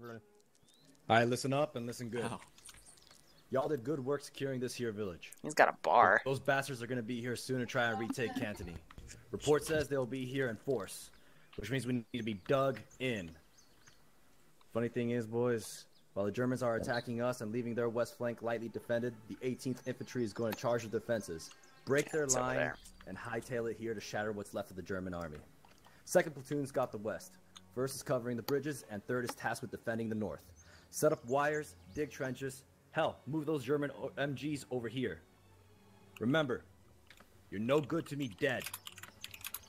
Remember? All right, listen up and listen good. Oh. Y'all did good work securing this here village. He's got a bar. Those bastards are going to be here soon and try and retake Cantigny. Report says they'll be here in force, which means we need to be dug in. Funny thing is, boys, while the Germans are attacking us and leaving their west flank lightly defended, the 18th Infantry is going to charge the defenses, break their line, and hightail it here to shatter what's left of the German army. 2nd Platoon's got the west, 1st is covering the bridges, and 3rd is tasked with defending the north. Set up wires, dig trenches, hell, move those German MGs over here. Remember, you're no good to me dead.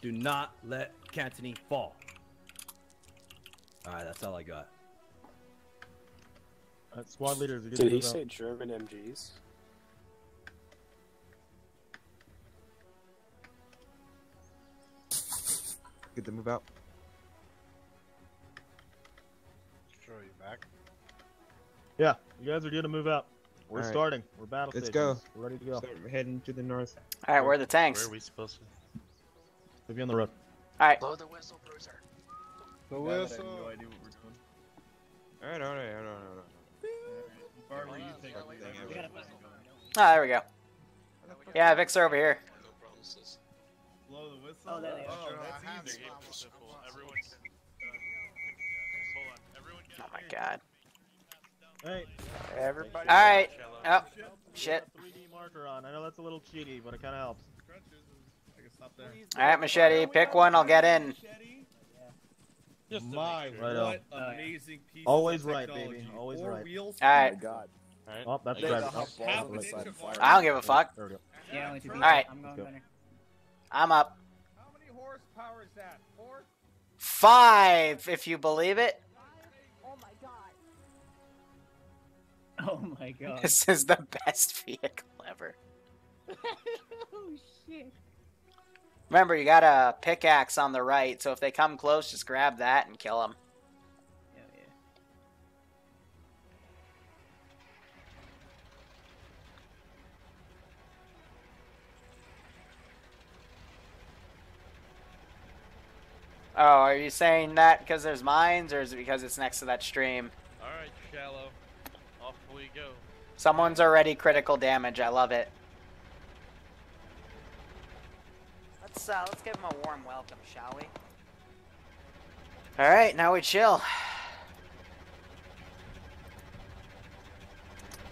Do not let Cantigny fall. Alright, that's all I got. Squad leaders, did he say German MGs? Good to move out. Sure, you back. Yeah, you guys are good to move out. We're right. Starting. We're battle stations. Let's go. We're ready to go. So we're heading to the north. All right, where are the tanks? Where are we supposed to? We'll be on the road. All right. Blow the whistle, Bruiser. The whistle. I have no idea what we're doing. All right. Barley, you think we got a whistle. Ah, there we go. Yeah, Vic's over here. Blow the whistle. Oh, there they are. That's easy. Oh my God. Hey. Everybody. All right. Oh, shit. 3D marker on. I know that's a little cheaty, but it kind of helps. All right, Machete, pick one. I'll get in. My, what amazing piece of always right, baby. Always right. All right. Oh, God. Oh, that's right. I don't give a fuck. Yeah, all right. I'm up. How many horsepower is that? 5, if you believe it. Oh my God. This is the best vehicle ever. Oh shit. Remember, you got a pickaxe on the right, so if they come close, just grab that and kill them. Oh, yeah. Oh, are you saying that because there's mines, or is it because it's next to that stream? Alright, Shallow. Off we go. Someone's already critical damage. I love it. Let's give him a warm welcome, shall we? All right, now we chill.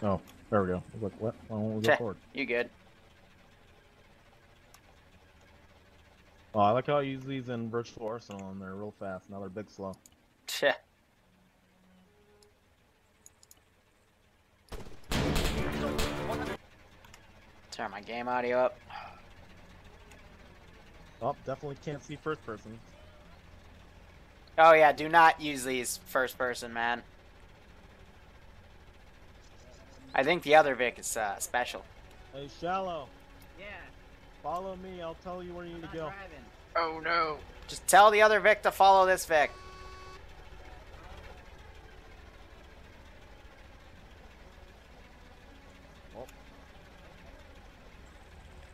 Oh, there we go. Look, what? Why don't we go forward? You good? Oh, I like how I use these in Virtual Arsenal, and they're real fast. Now they're big slow. Tch. Turn my game audio up. Oh, definitely can't see first person. Oh yeah, do not use these first person, man. I think the other Vic is special. Hey, Shallow. Yeah. Follow me. I'll tell you where you need to go. Driving. Oh no. Just tell the other Vic to follow this Vic.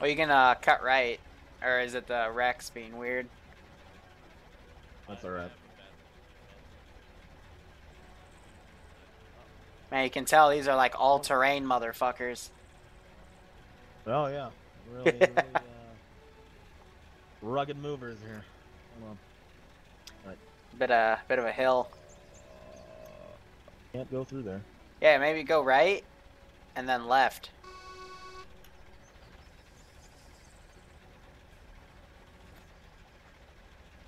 Oh, you can cut right, or is it the Rex being weird? That's alright. Man, you can tell these are like all-terrain motherfuckers. Oh yeah, really, really rugged movers here. Hold on. All right. Bit of a hill. Can't go through there. Yeah, maybe go right, and then left.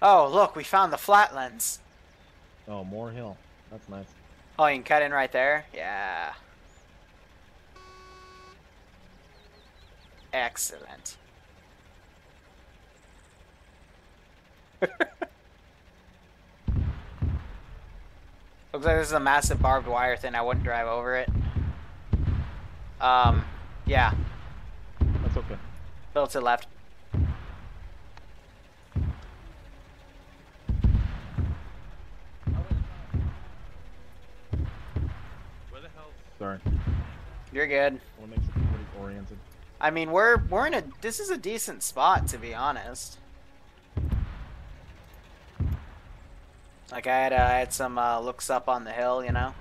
Oh, look, we found the flatlands. Oh, more hill. That's nice. Oh, you can cut in right there? Yeah. Excellent. Looks like this is a massive barbed wire thing. I wouldn't drive over it. Yeah. That's okay. Go to the left. Sorry. You're good. I want to make sure everybody's oriented. I mean, we're in a this is a decent spot, to be honest. Like I had some looks up on the hill, you know.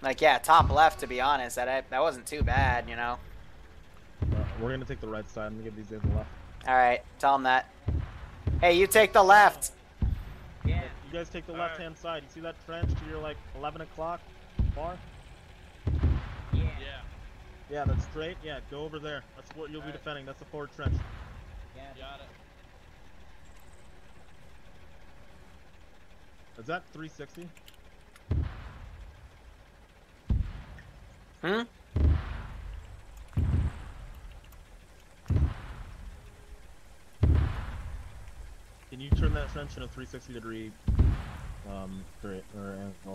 Like yeah, top left. To be honest, that wasn't too bad, you know. We're gonna take the right side and give these guys the left. All right, tell them that. Hey, you take the left. Yeah. You guys take the left-hand side. You see that trench to your like 11 o'clock bar? Yeah. Yeah, that's straight. Yeah, go over there. That's what you'll be defending. That's the forward trench. Yeah. Got it. Is that 360? Hmm? Can you turn that trench in a 360 degree angle?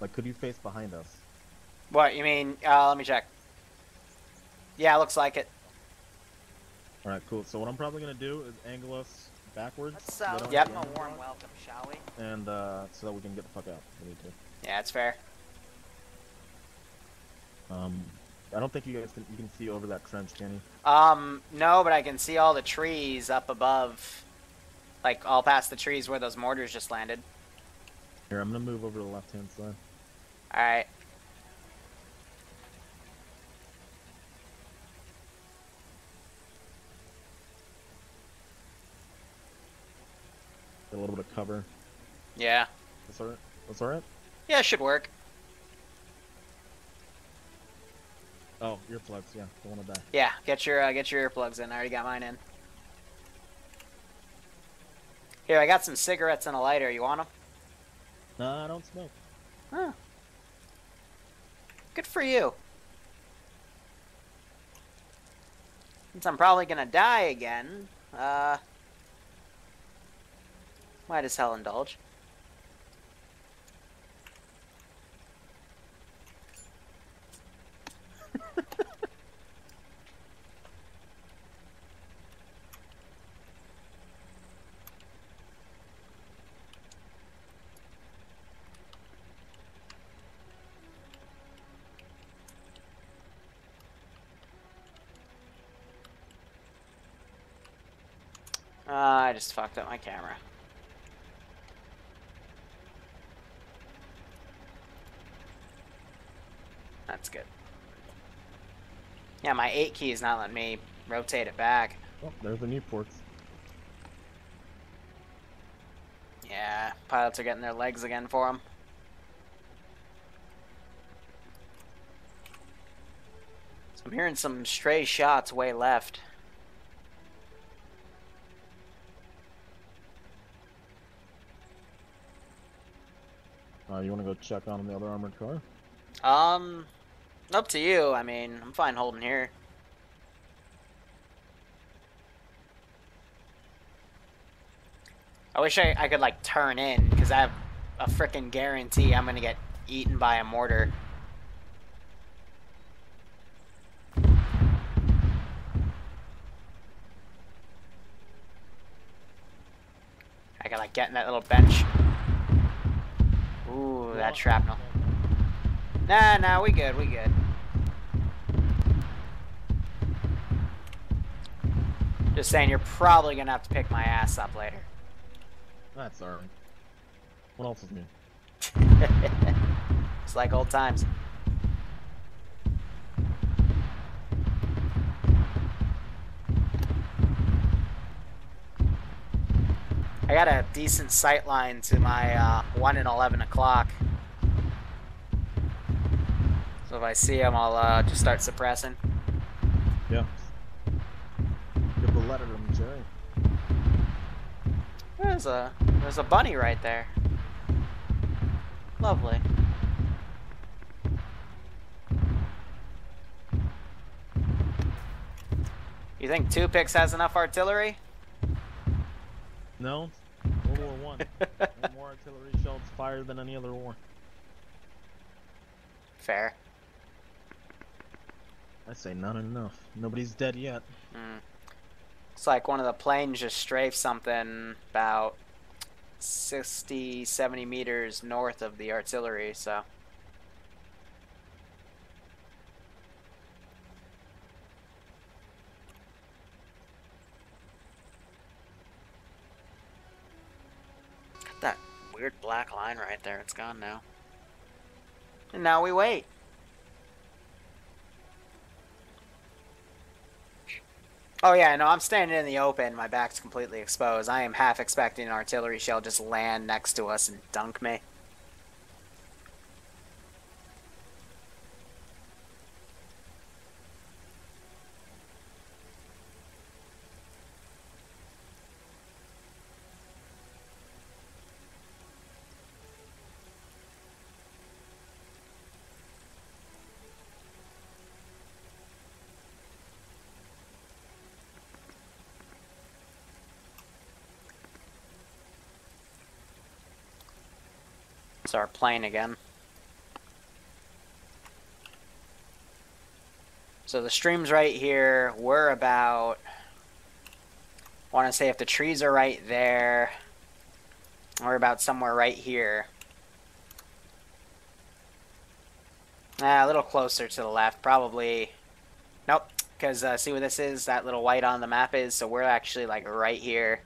Like, could you face behind us? What, you mean? Let me check. Yeah, looks like it. Alright, cool. So what I'm probably going to do is angle us backwards. Let's give them a warm welcome, shall we? And so that we can get the fuck out if we need to. Yeah, that's fair. I don't think you guys can, you can see over that trench, can you? No, but I can see all the trees up above. Like, all past the trees where those mortars just landed. Here, I'm gonna move over to the left-hand side. Alright. Get a little bit of cover. Yeah. That's alright? That's alright? Yeah, it should work. Oh, earplugs, yeah, don't want to die. Yeah, get your earplugs in. I already got mine in. Here, I got some cigarettes and a lighter. You want them? No, I don't smoke. Huh. Good for you. Since I'm probably gonna die again, might as hell indulge. I just fucked up my camera. That's good. Yeah, my 8 key is not letting me rotate it back. Oh, there's the new ports. Yeah, pilots are getting their legs again for them. So I'm hearing some stray shots way left. You want to go check on the other armored car? Up to you. I mean, I'm fine holding here. I wish I could, like, turn in, because I have a frickin' guarantee I'm going to get eaten by a mortar. I can, like, get in that little bench. Ooh, that shrapnel. Nah, we good, we good. Just saying, you're probably gonna have to pick my ass up later. That's alright. What else is new? It's like old times. I got a decent sight line to my 1 and 11 o'clock. So if I see him, I'll just start suppressing. Yeah. Give the letter to him, Jerry. There's a bunny right there. Lovely. You think 2 Picks has enough artillery? No. World War I. No more artillery shells fired than any other war. Fair. I say not enough. Nobody's dead yet. It's like one of the planes just strafed something about 60, 70 meters north of the artillery, so. weird black line right there. It's gone now. And now we wait. Oh yeah, no, I'm standing in the open. My back's completely exposed. I am half expecting an artillery shell just land next to us and dunk me. Our plane again. So the stream's right here. We're about, I want to say if the trees are right there, we're about somewhere right here. A little closer to the left, probably. Nope, because see what this is? That little white on the map is. So we're actually like right here.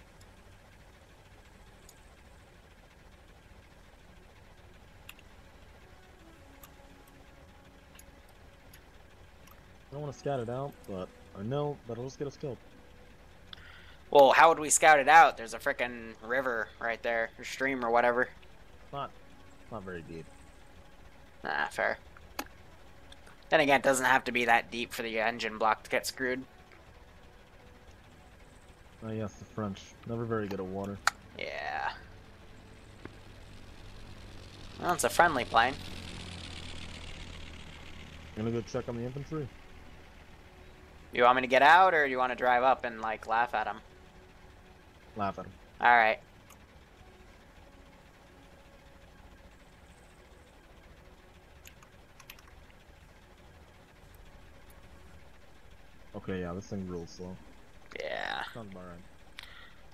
I don't want to scout it out, but I know that'll just get us killed. Well, how would we scout it out? There's a frickin' river right there, or stream or whatever. Not very deep. Nah, fair. Then again, it doesn't have to be that deep for the engine block to get screwed. Oh yes, the French. Never very good at water. Yeah. Well, it's a friendly plane. I'm gonna go check on the infantry. You want me to get out, or do you want to drive up and, like, laugh at him? Laugh at him. Alright. Okay, yeah, this thing rules slow. Yeah. Sounds about right.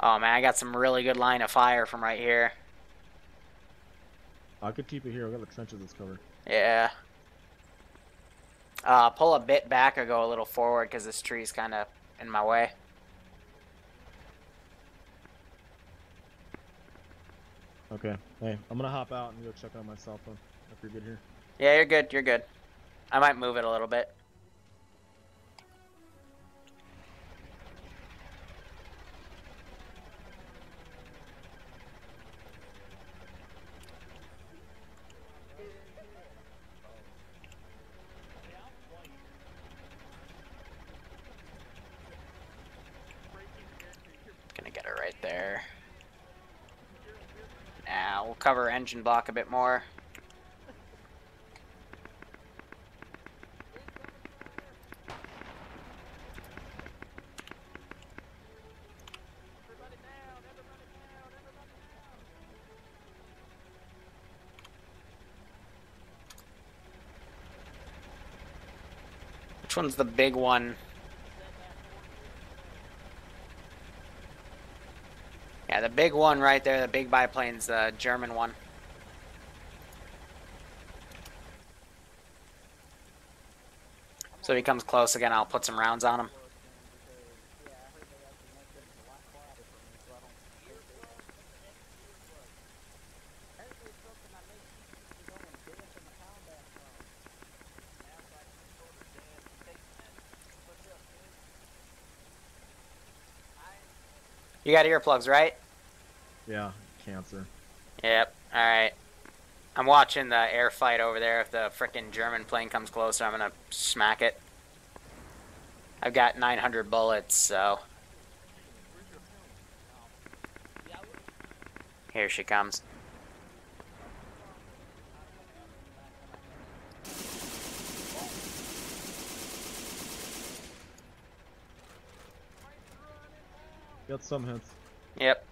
Oh, man, I got some really good line of fire from right here. I could keep it here. I've got the trenches that's covered. Yeah. Pull a bit back or go a little forward because this tree's kind of in my way. Okay. Hey, I'm going to hop out and go check on my cell phone if you're good here. Yeah, you're good. You're good. I might move it a little bit. Cover engine block a bit more. Which one's the big one? Yeah, the big one right there, the big biplane's the German one. So if he comes close again, I'll put some rounds on him. You got earplugs, right? Yeah, cancer. Yep, alright. I'm watching the air fight over there. If the frickin' German plane comes closer, I'm gonna smack it. I've got 900 bullets, so... Here she comes. Got some hits. Yep.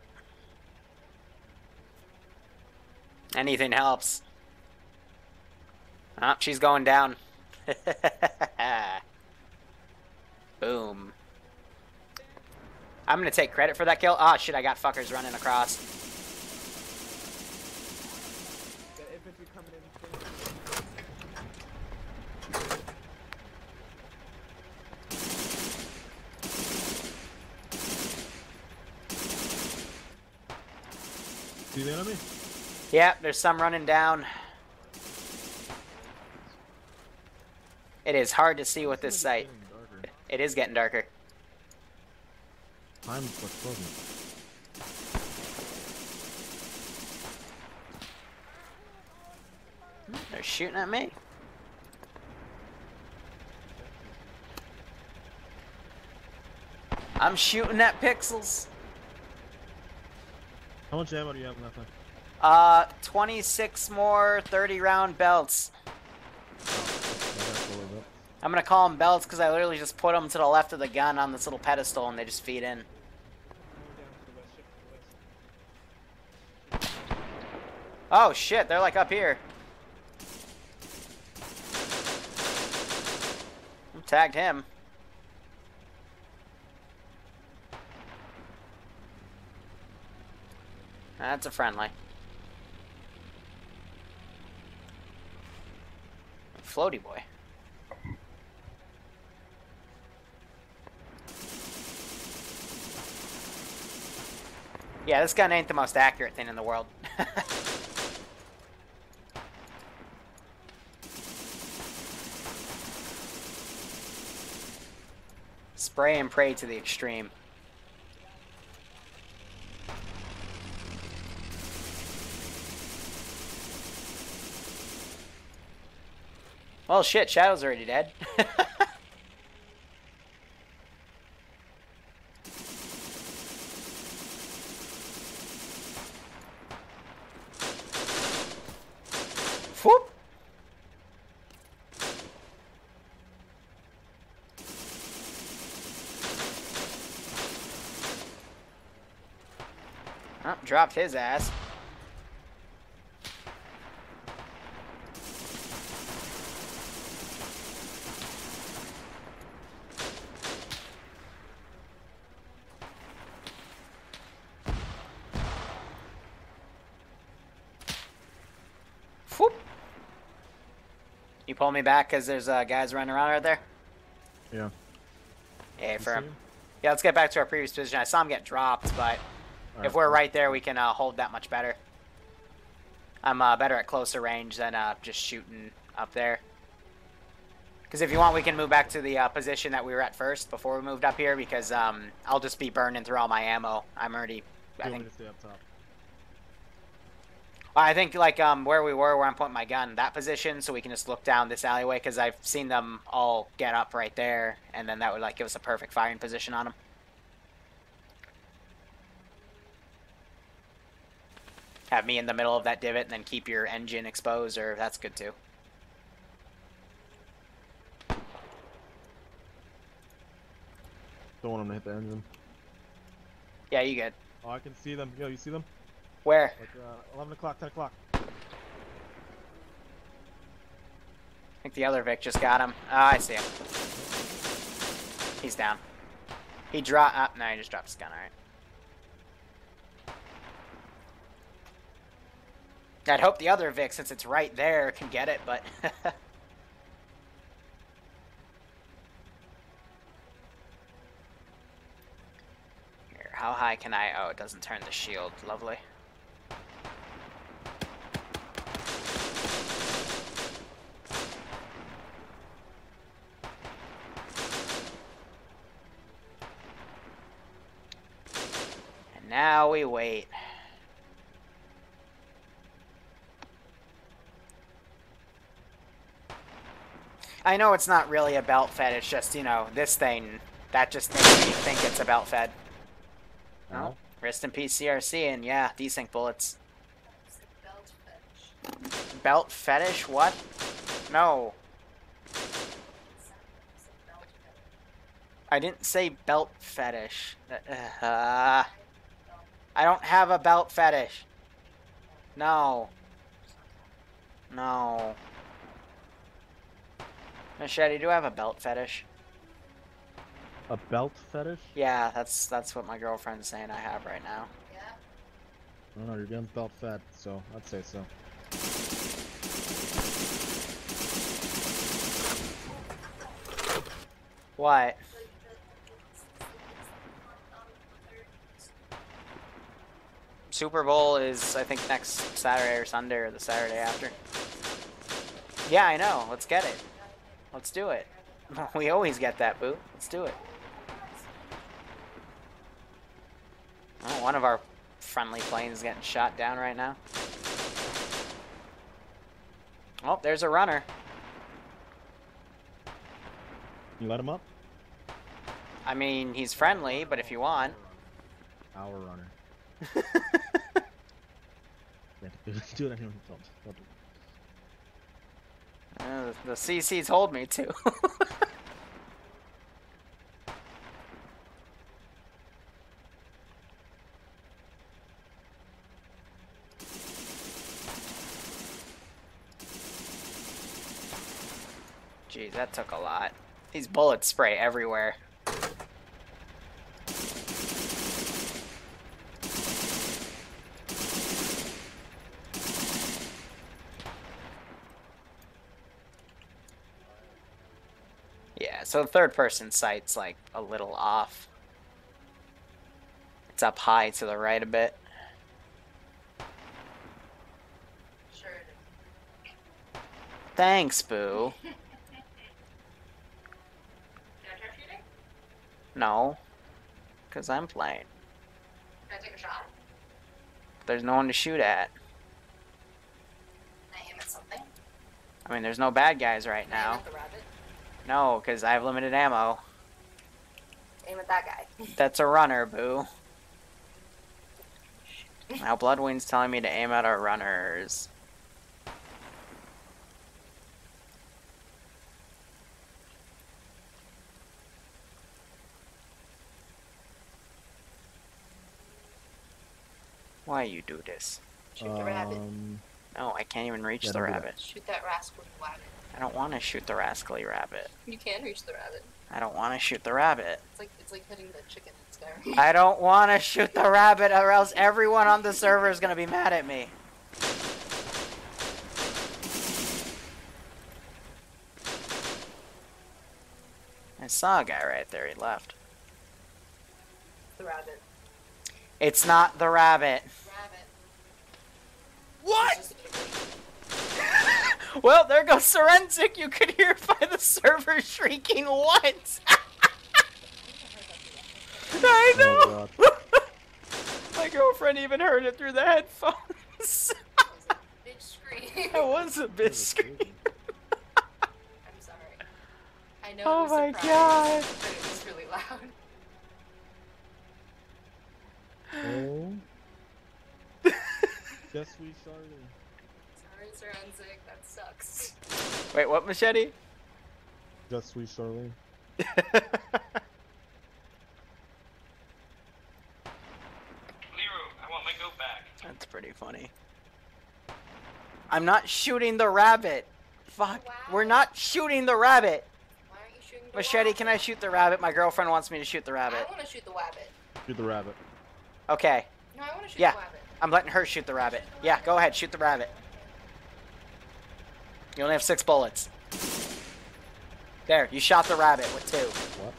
Anything helps. Oh, she's going down. Boom. I'm gonna take credit for that kill. Ah, shit, I got fuckers running across. See the enemy? Yeah, there's some running down. It is hard to see with this sight. It is getting darker. Time for closing. They're shooting at me. I'm shooting at pixels. How much ammo do you have left? 26 more 30-round belts. I'm gonna call them belts because I literally just put them to the left of the gun on this little pedestal and they just feed in. Oh shit, they're like up here. Tagged him. That's a friendly. Floaty boy. Yeah, this gun ain't the most accurate thing in the world. Spray and pray to the extreme. Well, shit, Shadow's already dead. Whoop. Oh, dropped his ass. Whoop. You pull me back because there's guys running around right there? Yeah. Hey, firm. Yeah, let's get back to our previous position. I saw him get dropped, but... if we're right there, we can hold that much better. I'm better at closer range than just shooting up there. Because if you want, we can move back to the position that we were at first before we moved up here. Because I'll just be burning through all my ammo. I'm already. I think. Stay up top. I think like where we were, where I'm pointing my gun, that position, so we can just look down this alleyway. Because I've seen them all get up right there, and then that would like give us a perfect firing position on them. Have me in the middle of that divot and then keep your engine exposed, or that's good too. Don't want them to hit the engine. Yeah, you good. Oh, I can see them. Yo, you see them? Where? Like, 11 o'clock, 10 o'clock. I think the other Vic just got him. Ah, I see him. He's down. He dropped. No, he just dropped his gun. All right. I'd hope the other Vic, since it's right there, can get it, but... Here, how high can I... Oh, it doesn't turn the shield. Lovely. And now we wait. I know it's not really a belt fed, it's just, you know, this thing, that just makes me think it's a belt fed. Oh. Rest in peace, CRC, and yeah, desync bullets. Belt fetish. Belt fetish? What? No. I didn't say belt fetish. I don't have a belt fetish. No. No. Machete, you do have a belt fetish. A belt fetish? Yeah, that's what my girlfriend's saying I have right now. Yeah. I don't know, you're getting belt fed, so I'd say so. What? Super Bowl is, I think, next Saturday or Sunday or the Saturday after. Yeah, I know. Let's get it. Let's do it. We always get that, boo. Let's do it. Oh, one of our friendly planes is getting shot down right now. Oh, there's a runner. You let him up? I mean, he's friendly, but if you want. Our runner. Let's do it anyway. The CC told me to. Jeez, that took a lot. These bullets spray everywhere. Yeah, so the third person sight's like a little off. It's up high to the right a bit. Sure it is. Thanks, boo. No, because I'm playing. Can I take a shot? There's no one to shoot at. Can I aim at something? I mean, there's no bad guys right now. Can I aim at the rabbit? No, because I have limited ammo. Aim at that guy. That's a runner, boo. Now Bloodwind's telling me to aim at our runners. Why you do this? Shoot the rabbit. No, I can't even reach the rabbit. Shoot that rascally rabbit. I don't want to shoot the rascally rabbit. You can reach the rabbit. I don't want to shoot the rabbit. It's like hitting the chicken that's there. I don't want to shoot the rabbit, or else everyone on the server is gonna be mad at me. I saw a guy right there. He left. The rabbit. It's not the rabbit. What? Well, there goes Sorensic. You could hear by the server shrieking, what? I know. Oh, my girlfriend even heard it through the headphones. It was a bitch scream. I'm sorry. I know. Oh my god. But it was really loud. Oh. Guess we started. Sorry, Sorensic, that sucks. Wait, what, Machete? Guess we started. Liru, I want my goat back. That's pretty funny. I'm not shooting the rabbit. Fuck, wow. We're not shooting the rabbit. Why aren't you shooting the Machete, rabbit? Can I shoot the rabbit? My girlfriend wants me to shoot the rabbit. I want to shoot the rabbit. Shoot the rabbit. Okay. No, I want to shoot the rabbit. I'm letting her shoot the rabbit. Yeah, go ahead, shoot the rabbit. You only have 6 bullets. There, you shot the rabbit with 2. What?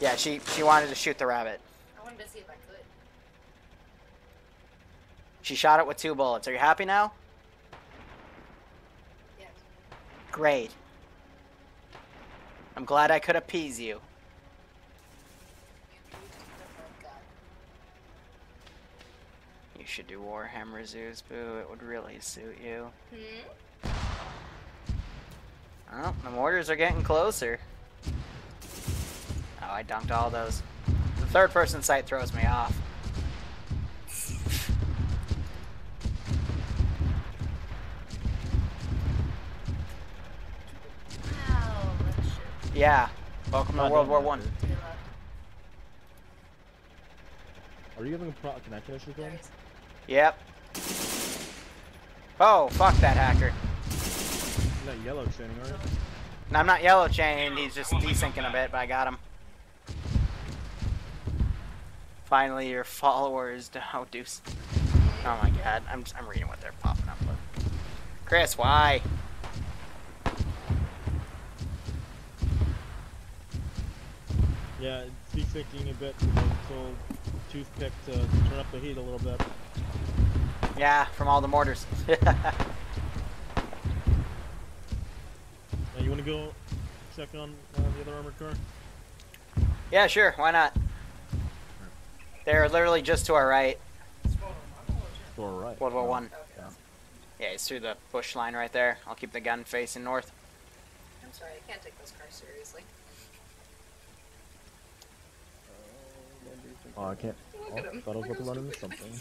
Yeah, she wanted to shoot the rabbit. I wanted to see if I could. She shot it with 2 bullets. Are you happy now? Yes. Great. I'm glad I could appease you. You should do Warhammer Zeus, boo. It would really suit you. Hmm? Oh, the mortars are getting closer. Oh, I dunked all those. The third person sight throws me off. Wow, yeah. Welcome to World War I. Are you having a connection issue again? Yep. Oh, fuck that hacker. You're not yellow chaining, are you? No, I'm not yellow chaining. He's just desyncing a bit, but I got him. Finally, your followers. Oh, deuce. Oh my god. I'm reading what they're popping up with. Chris, why? Yeah, it's desyncing a bit. toothpick to turn up the heat a little bit. Yeah, from all the mortars. You want to go check on the other armored car? Yeah, sure. Why not? They're literally just to our right. To our right. World War One. Yeah, it's through the bush line right there. I'll keep the gun facing north. I'm sorry, I can't take this car seriously. Oh, I can't. Oh, I thought I was about to run into something.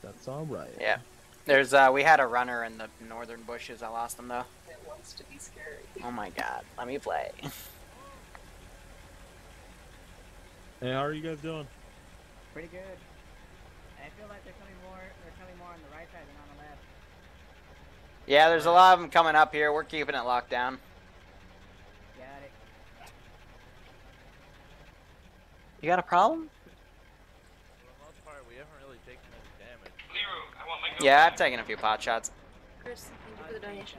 That's alright. Yeah. There's, we had a runner in the northern bushes. I lost him, though. It wants to be scary. Oh my god. Let me play. Hey, how are you guys doing? Pretty good. I feel like they're coming more on the right side than on the left. Yeah, there's a lot of them coming up here. We're keeping it locked down. Got it. You got a problem? Yeah, I've taken a few pot shots. Chris, thank you for the donation.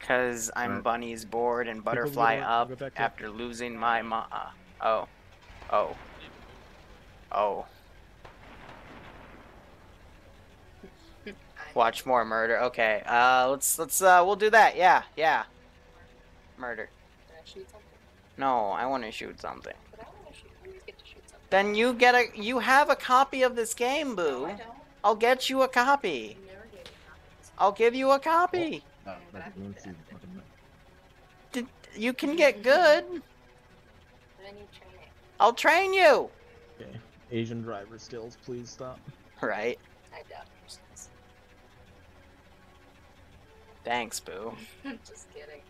Cause I'm bunny's bored and butterfly up after losing my ma. Oh. Watch more murder. Okay. Let's we'll do that. Yeah. Murder. Can I shoot something? No, I want to shoot something. But I want to shoot. You get to shoot something. Then you get you have a copy of this game, boo. No, I don't. I'll get you a copy. I'll give you a copy. You can get good. I need training. I'll train you. Okay. Asian driver skills, please stop. Right. I doubt your skills. Thanks, boo. Just kidding.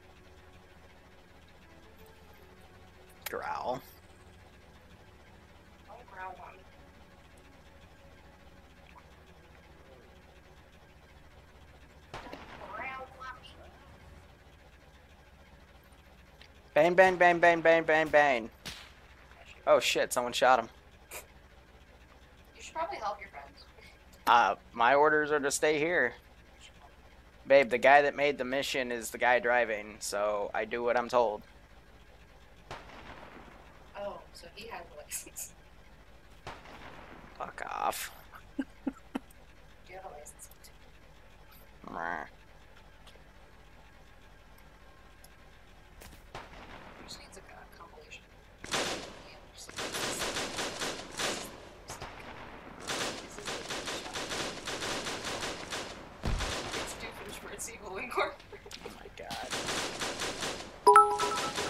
Growl. Don't growl on me. Bang, bang, bang, bang, bang, bang, bang. Oh shit, someone shot him. You should probably help your friends. My orders are to stay here. Babe, the guy that made the mission is the guy driving, so I do what I'm told. Oh, so he has a license. Fuck off. Do you have a license? Meh.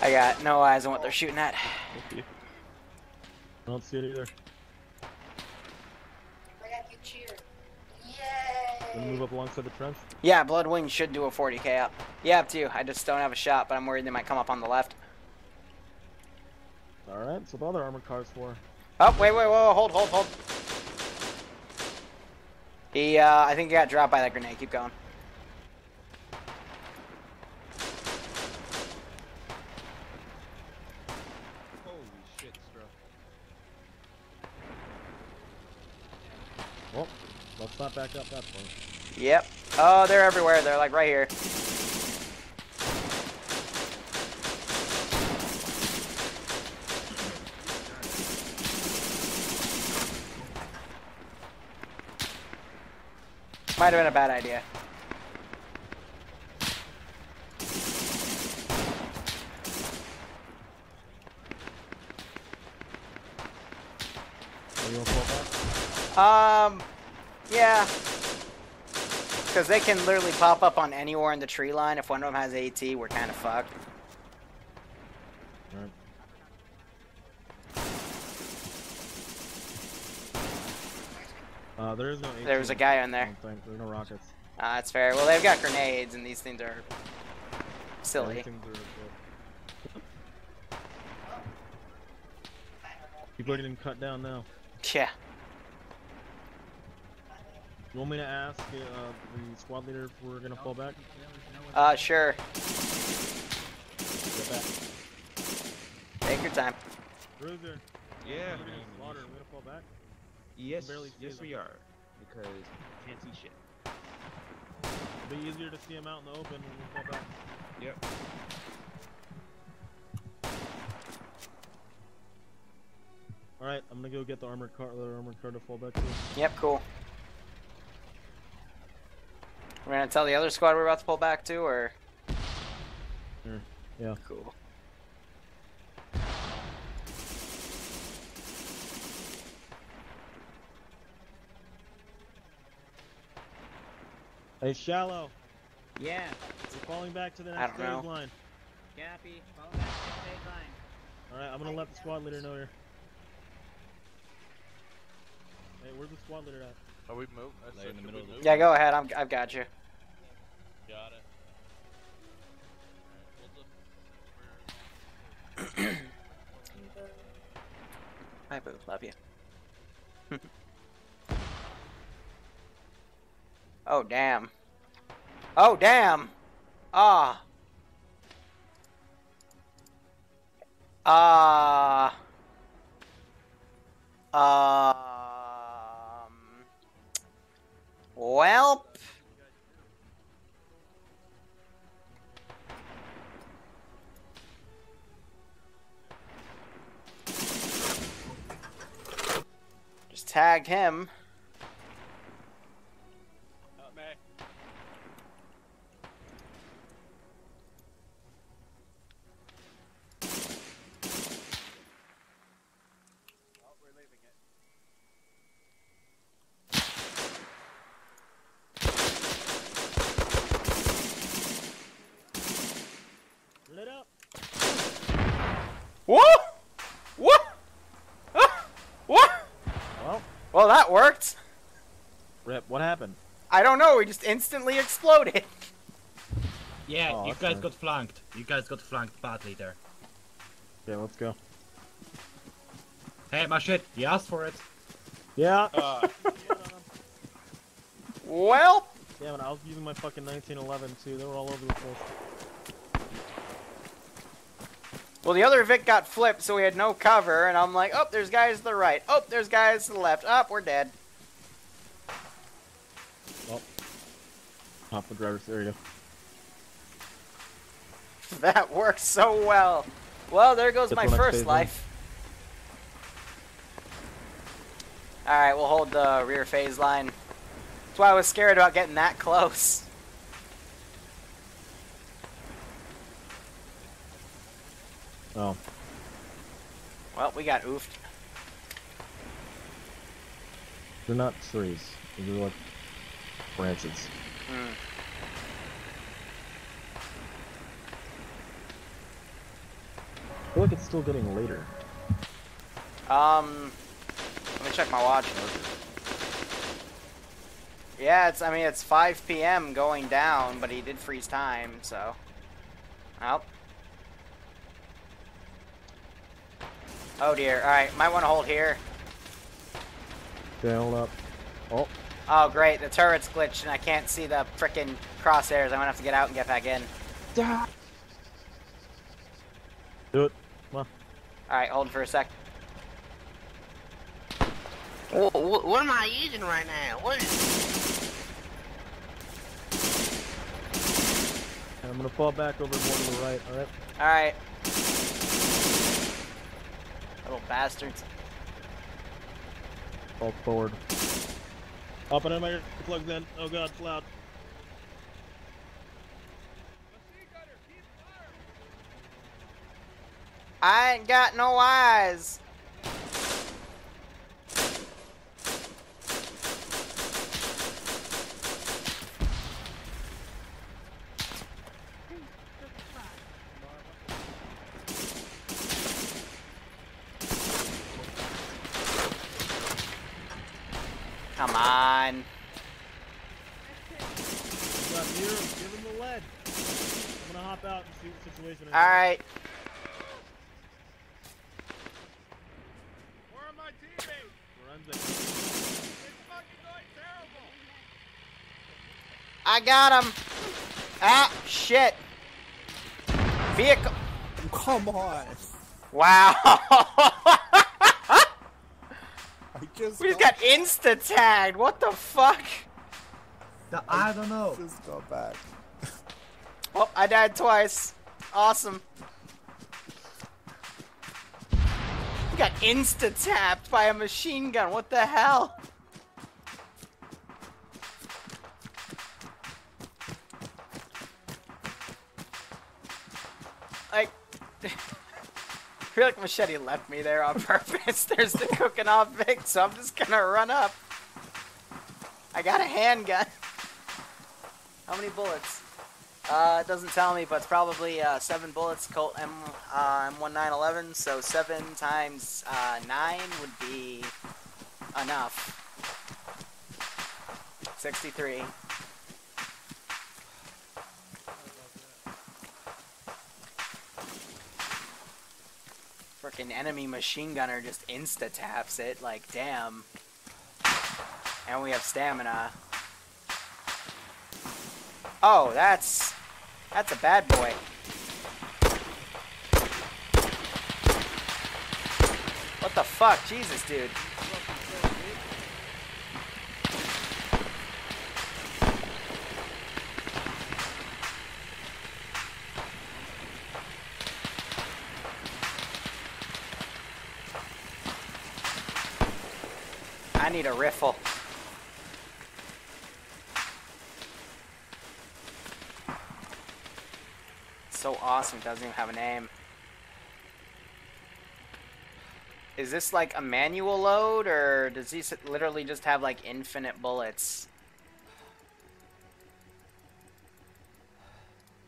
I got no eyes on what they're shooting at. I don't see it either. I got you cheered. Yay! Move up alongside the trench. Yeah, Bloodwing should do a 40k up. Yeah, up to you. I just don't have a shot, but I'm worried they might come up on the left. All right, so all the armored cars for. Oh wait, whoa, hold. He, I think he got dropped by that grenade. Keep going. Let's not back up that far. Yep. Oh, they're everywhere. They're like right here. Might have been a bad idea. Are you gonna fall back? Yeah, because they can literally pop up on anywhere in the tree line. If one of them has AT, we're kind of fucked. All right. There is no AT. There was a guy in there. There's no rockets. That's fair. Well, they've got grenades, and these things are silly. Yeah, people are getting cut down now. Yeah. You want me to ask the squad leader if we're gonna fall back? Sure. Take your time. Bruiser. Yeah. We're gonna slaughter. We're gonna fall back. Yes, we are. Because we can't see shit. It'll be easier to see him out in the open when we fall back. Yep. Alright, I'm gonna go get the armored car, to fall back to. Yep, cool. We're gonna tell the other squad we're about to pull back to, or? Sure. Yeah. Cool. Hey, Shallow. Yeah. We're falling back to the next stage line. Copy. Fall back to the stage line. Alright, I'm gonna let the squad leader know here. Hey, where's the squad leader at? Oh, we moved. Like in the middle of the move. Yeah, go ahead. I've got you. Got it. Hi, boo. Love you. Oh, damn. Oh, damn. Ah. Ah. Ah. Welp. Just tagged him. Not me. Oh, we're leaving it. What? What? What? Well, that worked. Rip, what happened? I don't know. We just instantly exploded. Yeah, oh, you guys got flanked. You guys got flanked badly there. Yeah, let's go. Hey, Machete, you asked for it. Yeah. Well. Damn it, I was using my fucking 1911 too. They were all over the place. Well, the other Vic got flipped, so we had no cover, and I'm like, oh, there's guys to the right. Oh, there's guys to the left. Oh, we're dead. Well, top of the driver's area. That worked so well. Well, there goes my first life. Alright, we'll hold the rear phase line. That's why I was scared about getting that close. Oh. Well, we got oofed. They're not trees. They're like branches. Mm. I feel like it's still getting later. Let me check my watch. Yeah, it's. I mean, it's 5 p.m. going down, but he did freeze time, so. Well. Oh dear, alright, might want to hold here. Okay, hold up. Oh. Oh great, the turret's glitched and I can't see the frickin' crosshairs. I'm gonna have to get out and get back in. Do it. Come on. Alright, hold for a sec. What am I using right now? What is... I'm gonna fall back over more to the right, alright? Alright. Little bastards. All forward. Up and in my plug then. Oh god, it's loud. I ain't got no eyes. Come on. Give him the lead. I'm gonna hop out and see the situation. Alright. Where are my teammates? It's fucking going terrible. I got him. Ah, shit. Vehicle. Come on. Wow. We just got insta-tagged! What the fuck? I don't know. Just got back. Well, I died twice. Awesome. got insta-tapped by a machine gun. What the hell? Like, I feel like Machete left me there on purpose. There's the cooking off Vic, so I'm just gonna run up. I got a handgun. How many bullets? It doesn't tell me, but it's probably 7 bullets, Colt M1911, so 7 times 9 would be enough. 63. Frickin' enemy machine gunner just insta-taps it, like, damn. And we have stamina. Oh, that's a bad boy. What the fuck? Jesus, dude. I need a riffle. So awesome, it doesn't even have a name. Is this like a manual load, or does these literally just have like infinite bullets?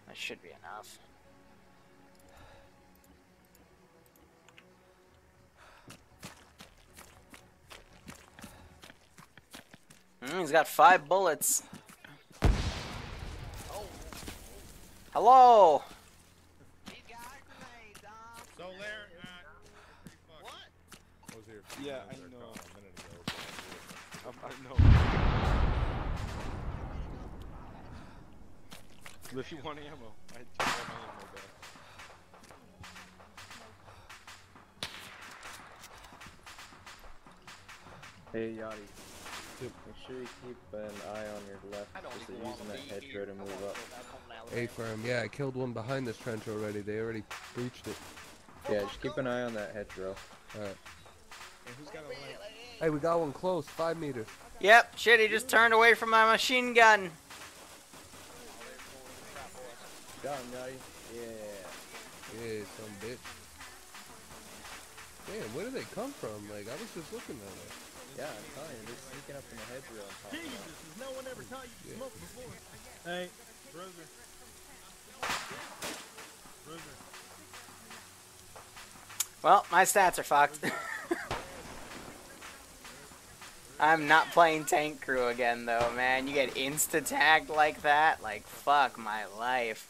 That should be enough. He's got 5 bullets. Hello. Yeah, I know. I know. If you want ammo, I take all my ammo back. Hey, Yachty. Make sure you keep an eye on your left, just using that hedgerow to move up. A-firm, yeah, I killed one behind this trench already. They already breached it. Yeah, just keep an eye on that hedgerow. Alright. Hey, we got one close, 5 meters. Yep, shit, he just turned away from my machine gun. Got him, guy. Yeah. Yeah, some bitch. Damn, where did they come from? Like, I was just looking at it. Yeah, I'm telling you, they're sneaking up in the hedgerow. Jesus, does no one ever tell you to smoke before? Hey, Bruiser. Bruiser. Well, my stats are fucked. I'm not playing tank crew again, though, man. You get insta-tagged like that? Like, fuck my life.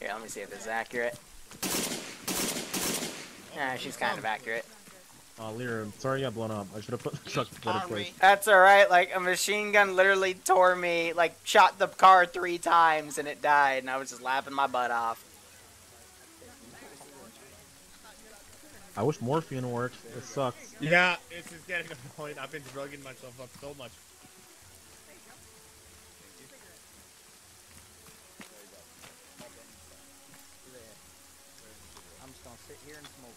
Here, let me see if this is accurate. Nah, she's kind of accurate. Oh, Liru, I'm sorry I got blown up. I should have put the truck better place. That's alright, like, a machine gun literally tore me, like, shot the car 3 times and it died, and I was just laughing my butt off. I wish morphine worked. It sucks. Yeah, it's just getting to the point. I've been drugging myself up so much. I'm just gonna sit here and smoke.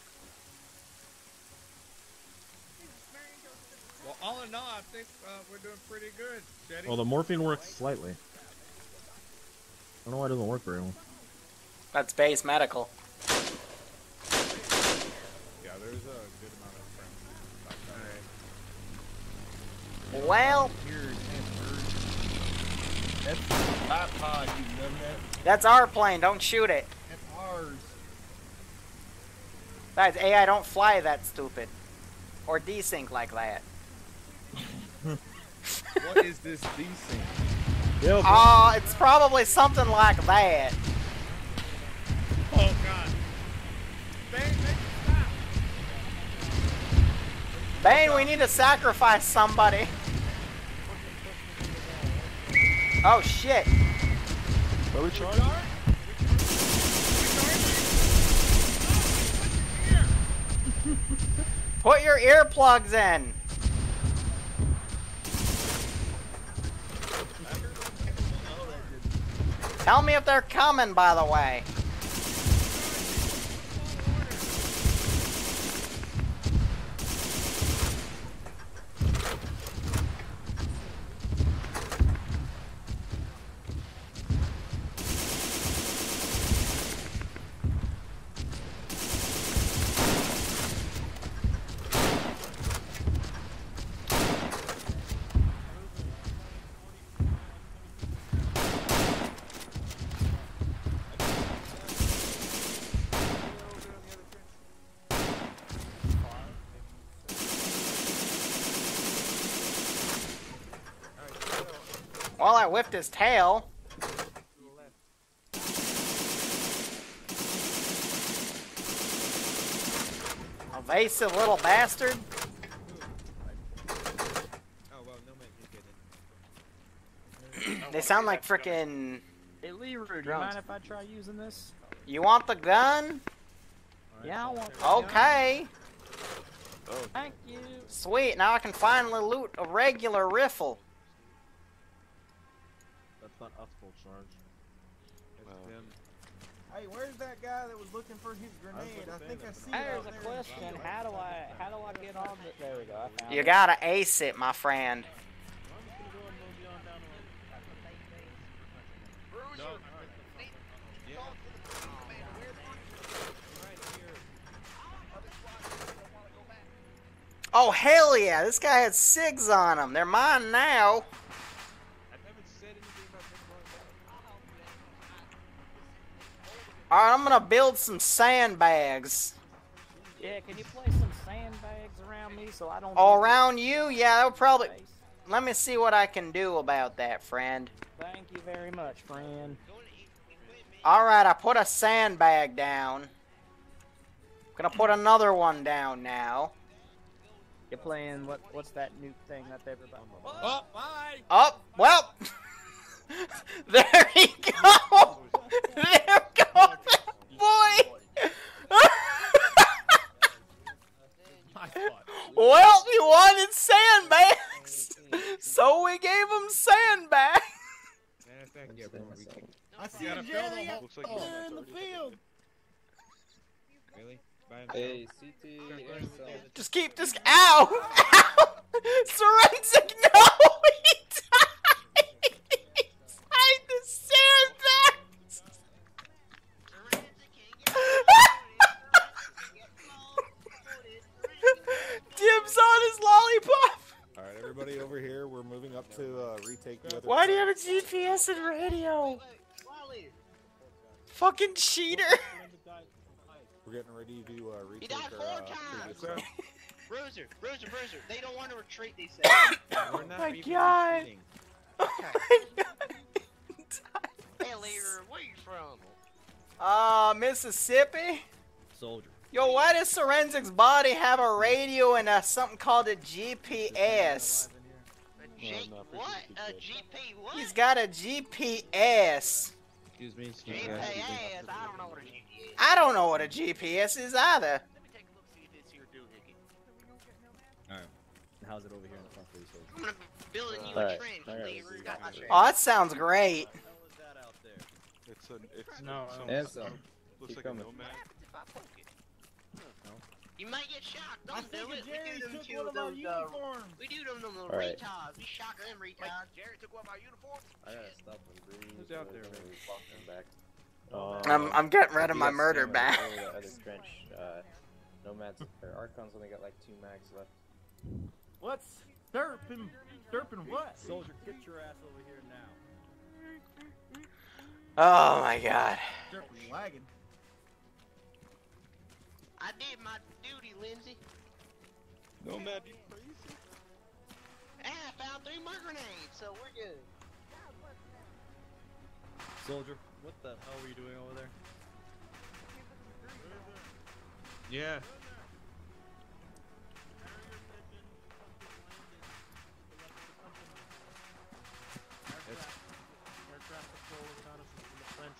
Well, all in all, I think we're doing pretty good. Jetty. Well, the morphine works slightly. I don't know why it doesn't work very well. That's base medical. Yeah, there's a good amount of friends. All right. Well, that's my pod, you know that? That's our plane. Don't shoot it. That's ours. Guys, A, I don't fly that stupid, or desync like that. What is this desync? Oh, it's probably something like that. Oh god. Bane, make it stop. Bane, we need to sacrifice somebody. Oh shit. Are we charging? Put your earplugs in. Tell me if they're coming, by the way. Well, I whiffed his tail. Evasive little bastard. They sound like frickin'... Hey, Liru, do you mind if I try using this? You want the gun? Yeah, I want the gun. Okay. Thank you. Sweet, now I can finally loot a regular rifle. Not up full charge. Hey, where's that guy that was looking for his grenade? I think I see. There's a question. How do I get on it? There we go. You gotta ace it, my friend. Oh hell yeah! This guy had SIGs on him. They're mine now. Alright, I'm gonna build some sandbags. Yeah, can you place some sandbags around me so I don't... Oh, around you? Yeah, that'll probably... Let me see what I can do about that, friend. Thank you very much, friend. Alright, I put a sandbag down. I'm gonna put another one down now. You're playing... What's that new thing that they've been... Oh, bye! Oh, well... There you go! There goes that boy! Well, you wanted sandbags! So we gave him sandbags! I see a jelly up there in the field! Really? Just keep this... Ow! Ow! Sorensic, no! Over here, we're moving up to retake the other. Why do you have a GPS and radio? Fucking cheater! We're getting ready to retake. He died four times. Bruiser. They don't want to retreat these things. Oh my god! Oh my god! Hey, Leader, where you from? Mississippi. Soldier. Yo, why does Sorenzic's body have a radio and something called a GPS? A GP what? He's got a GPS. Excuse me. GPS. I don't know what a GPS is. I don't know what a GPS is either. Let me take a look see if it's here doohickey. Alright. How's it over here in the front of the store? I'm gonna build you a trench. Oh, that sounds great. What the hell is that out there? Looks like a nomad. You might get shot. Don't do it. We do them little retards. We shock them retards. Jerry took one of our uniforms. I gotta stop them green. Who's out there? I'm getting rid of my murder bag. Nomads or Archons only got like 2 mags left. What's derping? Derping what? Soldier, get your ass over here now. Oh my god. Derping wagon. I did my duty, Lindsay. No mad you crazy. And I found 3 more grenades, so we're good. Soldier, what the hell were you doing over there? Yeah. Aircraft patrol was on us from the French.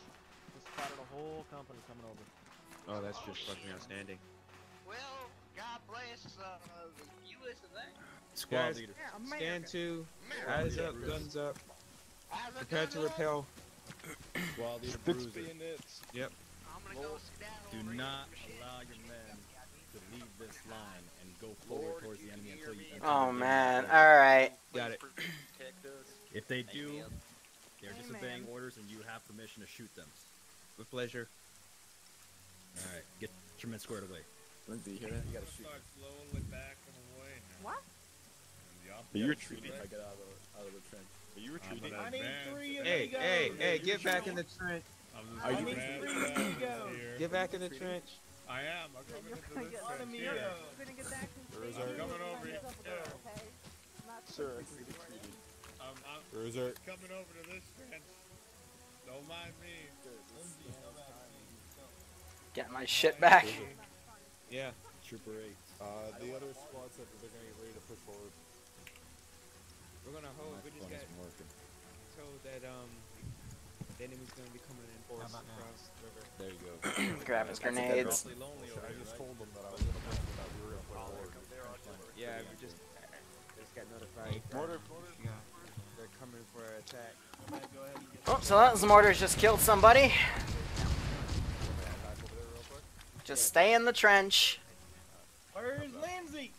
We spotted a whole company coming over. Oh, that's just fucking outstanding. Well, God bless the U.S. of A. Squad leader. Stand to. Eyes up, guns up. Prepare to repel. Quality of bruising. Yep. Do not allow your men to leave this line and go forward towards the enemy until you enter. Oh man, alright. Got it. If they do, they're disobeying orders and you have permission to shoot them. With pleasure. Alright, get your men squared away. Lindsay, you hear that? You gotta shoot. What? You're retreating. I get out of the trench. Are you retreating? I need 3 of you guys. Hey, get back in the trench. I need 3 amigos. Get back in the trench. I am. I'm coming into this trench. You're gonna get back in the trench. I'm coming over here. Sir, I'm coming over to this trench. Don't mind me. Get my shit back. Yeah. Trooper 8. The other squad said that they're gonna get ready to push forward. We're gonna hold. We just got told that the enemy's gonna be coming in force across the river. There you go. Grab his grenades. I just told them that I was gonna push without we were gonna push forward. Yeah, we just got notified. Mortar. Yeah. They're coming for our attack. Go ahead and get so those mortars just killed somebody. Just stay in the trench. Where's Lindsay?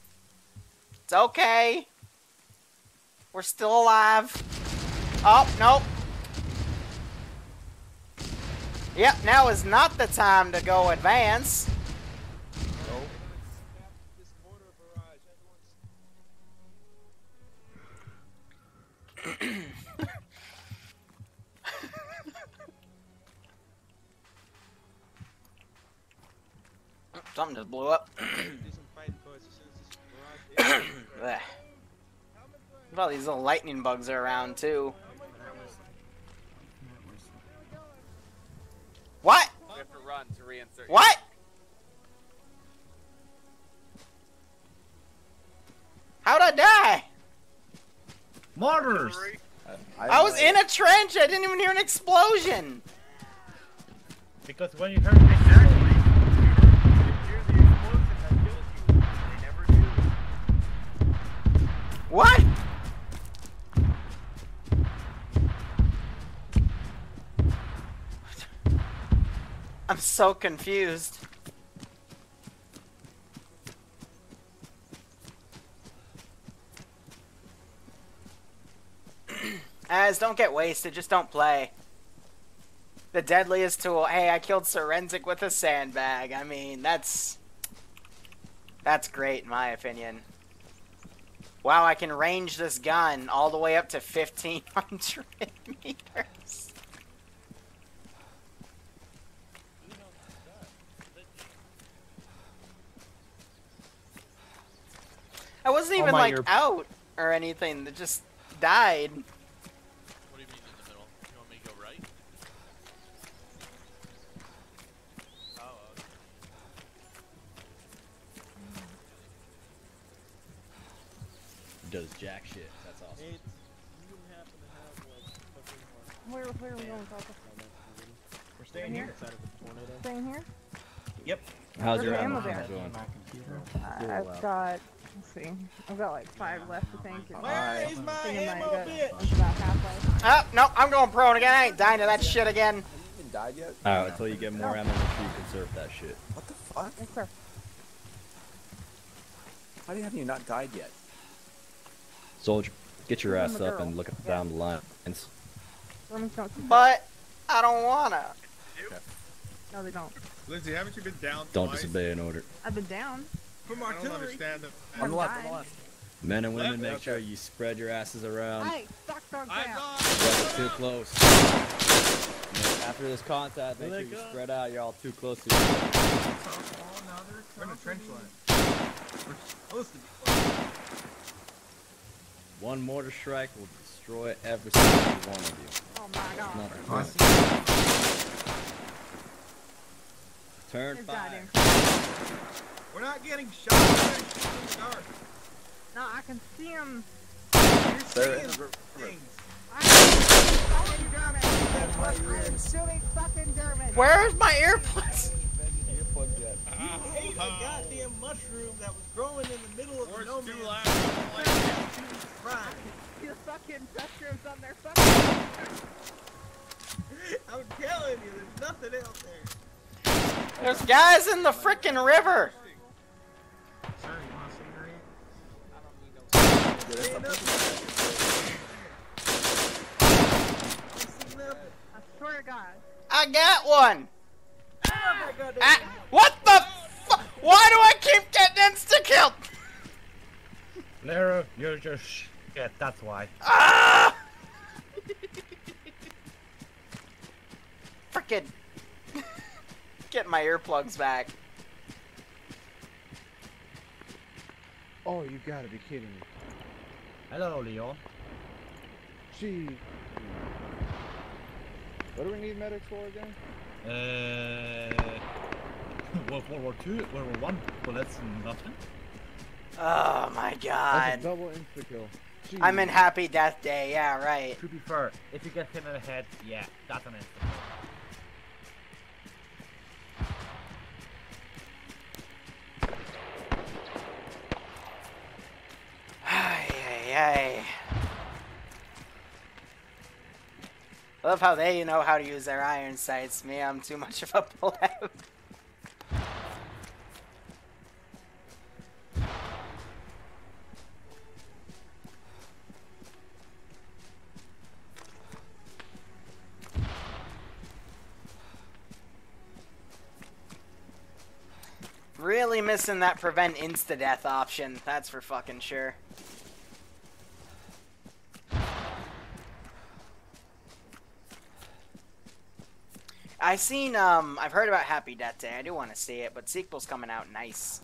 It's okay. We're still alive. Oh, nope. Yep, now is not the time to go advance. Nope. Something just blew up. All these little lightning bugs are around too. What? We have to run to reinsert. What? How'd I die? Mortars. I was in a trench. I didn't even hear an explosion. Because when you heard the explosion, that killed you. They never do. What? I'm so confused. As don't get wasted, just don't play. The deadliest tool. Hey, I killed Serenzic with a sandbag. I mean, that's great in my opinion. Wow, I can range this gun all the way up to 1,500 meters. I wasn't even like out or anything. They just died. What do you mean in the middle? You want me to go right? Oh, okay. Does jack shit. That's awesome. It's, you happen to have like where are we going, Papa? We're staying here. Staying here? Yep. How's your ammo going? I've got. Let's see. I've got like 5 left, I think. Where is my ammo, bitch? About halfway. Oh, no, I'm going prone again. I ain't dying to that shit again. Have you even died yet? Oh, until you get more ammo, you can conserve that shit. What the fuck? Yes, sir. How do you have you not died yet? Soldier, get your ass up and look down the line. But I don't wanna. Okay. No, they don't. Lindsay, haven't you been down twice? Don't disobey an order. I've been down. I don't understand them. On the left, men and women, make sure you spread your asses around. Hey, wasn't too close. After this contact, make sure you spread out. You're all too close to each other. We're in a trench line. We're supposed to be close. One mortar strike will destroy every single one of you. Oh my god. Turn 5. We're not getting shot. No, I can see him. You're seeing things. Where's my earplugs? You ate a goddamn mushroom that was growing in the middle of the no-man's land. The fucking mushrooms on their fucking. telling you, there's nothing out there. There's guys in the frickin' river. Sir, you want a cigarette? I don't need no. I swear to God. I got one. I, what the fuck? Why do I keep getting insta-killed? Liru, you're just shit, that's why. Ah! Frickin' get my earplugs back. Oh, you gotta be kidding me. Hello, Leon. Gee. What do we need medics for again? World War II, World War I, well that's nothing. Oh my god. That's a double insta kill. Jeez. I'm in Happy Death Day, yeah, right. To be fair, if you get him in the head, yeah, that's an insta kill. Ay, ay, ay. I love how they know how to use their iron sights. Me, I'm too much of a pleb. Really missing that prevent insta-death option. That's for fucking sure. I seen, I've heard about Happy Death Day. I do want to see it, but sequel's coming out nice.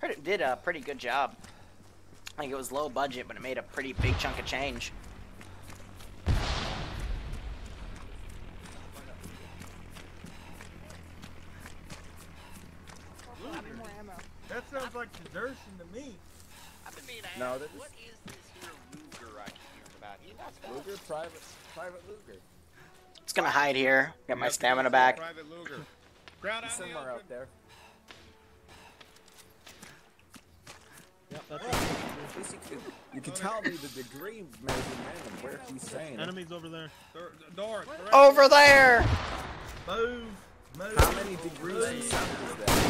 Heard it did a pretty good job. Like, it was low budget, but it made a pretty big chunk of change. That sounds like desertion to me. No, this is... What is this here Luger I keep hearing about? You know, Luger? Private Luger. Just gonna hide here, get my stamina back. Private Luger. Somewhere out there. Yep, that's it. You can tell me the degree measurement of where he's saying. Enemies over there. North. Over there! Move. Move. How many degrees in south is that?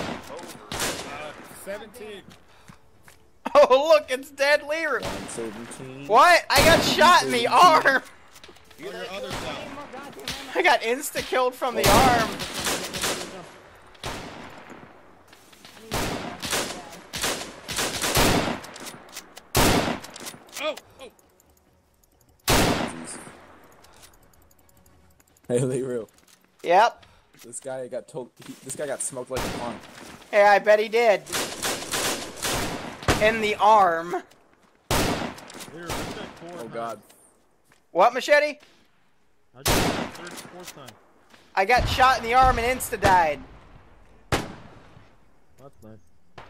17. Oh, look, it's dead Liru. 17. What? I got shot in the arm! I got insta-killed from the arm. Oh! Oh! Hey, Liru. Yep. This guy got smoked like a punk. Yeah, I bet he did. In the arm. Oh God. What, Machete? I just got third and fourth time. I got shot in the arm and insta-died. That's nice.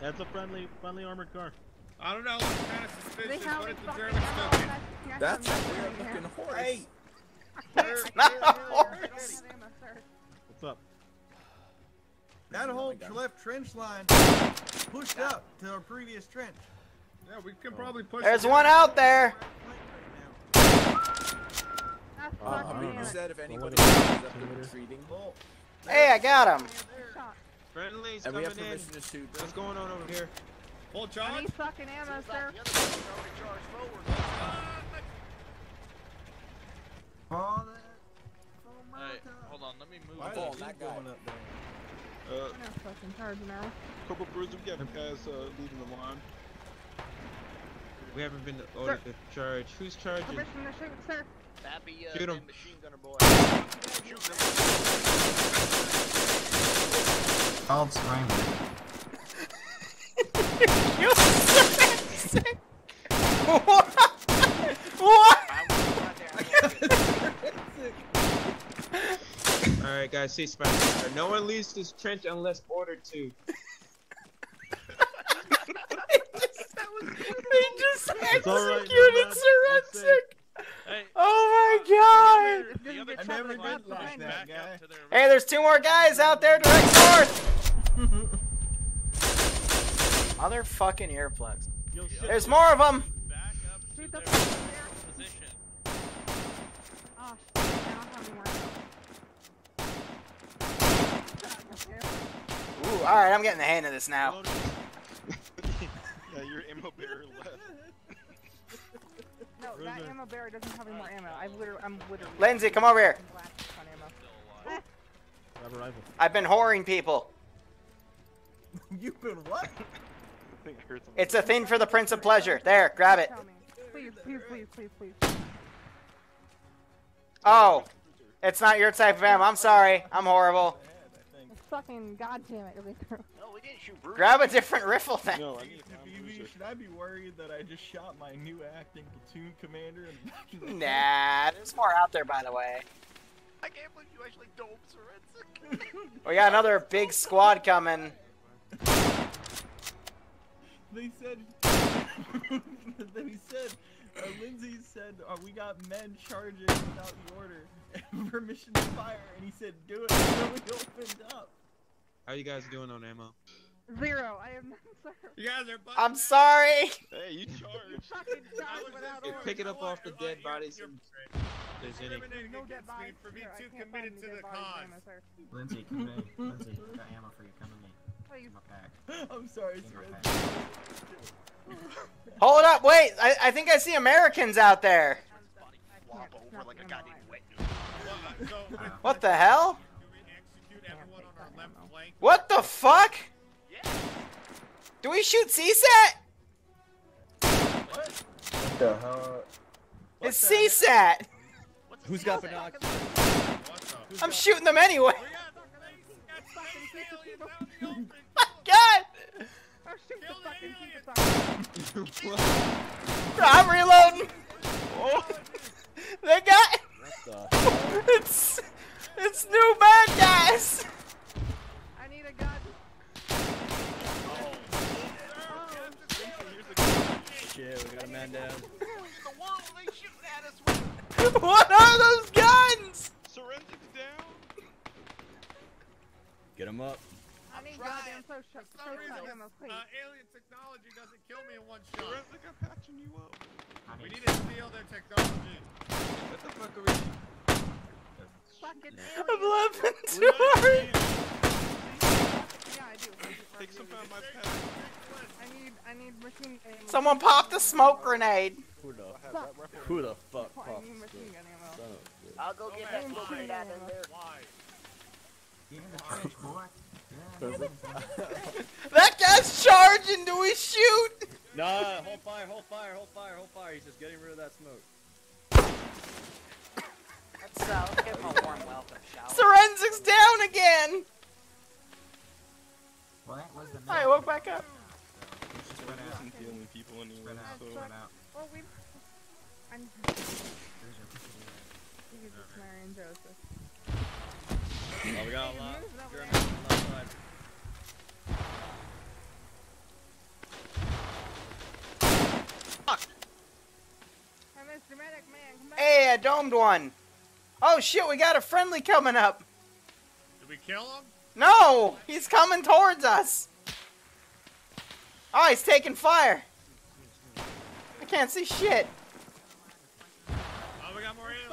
That's a friendly armored car. I don't know, it's kind of suspicious, but it's a German cooking. That's a weird looking horse. Hey! That's not a horse! What's up? That whole left trench line pushed up to our previous trench. Yeah, we can probably push. There's one out there! Hey, I got him. Friendly's coming in. What's going on over here? Full charge. I need fucking ammo, sir. All right, hold on. Let me move. Oh, that guy. I'm not fucking charge now. Couple bruises we got guys leaving the line. We haven't been ordered to charge. Who's charging? Permission to shoot, sir. That'd be shoot him. Machine gunner boy. Shoot him. I'll scream. You're sick. What? What? Alright guys, ceasefire. No one leaves this trench unless ordered to. They just executed Serensic. Hey, oh my god! I never did like that guy. Hey, there's two more guys out there direct north! Motherfucking earplugs. There's more of them! Back up to their position. Oh, shit, I don't have any more. Alright, I'm getting the hang of this now. Yeah, your ammo bearer left. No, that ammo bearer doesn't have any more ammo. I'm literally... Lindsay, come over here. Grab a rifle. I've been whoring people. You've been what? It's a thing for the Prince of Pleasure. There, grab it. Please, please, please, please, please. Oh, it's not your type of ammo. I'm sorry. I'm horrible. Fucking goddamn it, no, we didn't shoot Bruce. Grab a different riffle then. No, should I be worried that I just shot my new acting platoon commander? And nah, there's more out there, by the way. I can't believe you actually dope Sorensic. We got another big squad coming. They said. Lindsay said, we got men charging without the order and permission to fire, and he said, do it. So we opened up. How you guys doing on ammo? Zero. I am not sorry. You guys are I'm sorry. Hey, you charged. Fucking charged without order. Pick it up off the dead bodies. There's any. No dead bodies. For me, too committed to the cause. Lindsay, come in. Lindsay, got ammo for you. Come in. Please. I'm sorry, hold up, wait. I think I see Americans out there. What the hell? What the fuck? Do we shoot CSAT? What the hell? It's CSAT. Who's got binoculars? I'm shooting them anyway. God! Oh, shoot the fucking people. I'm reloading! Oh. They got it's new bad guys! I need a gun. Shit, we got a man down. What are those guns? Sorensic down! Get him up. I mean, goddamn, alien technology doesn't kill me in one shot. Look, I'm patching you up. We need to steal their technology. What the fuck are we doing? I'm laughing too hard. Yeah, I do. Take some out of my pet. I need machine ammo. Someone popped a smoke grenade. Who the fuck popped a smoke grenade? I'll go get that machine out of there. Why? Even the French boy? That guy's charging. Do we shoot? Nah, hold fire, hold fire, hold fire, hold fire. He's just getting rid of that smoke. Let's give him a warm welcome, shall we? Sorensic's down again. Well, I woke back up. Oh, we got a lot. Fuck! Hey, I domed one! Oh shit, we got a friendly coming up! Did we kill him? No! He's coming towards us! Oh, he's taking fire! I can't see shit! Oh, we got more aliens!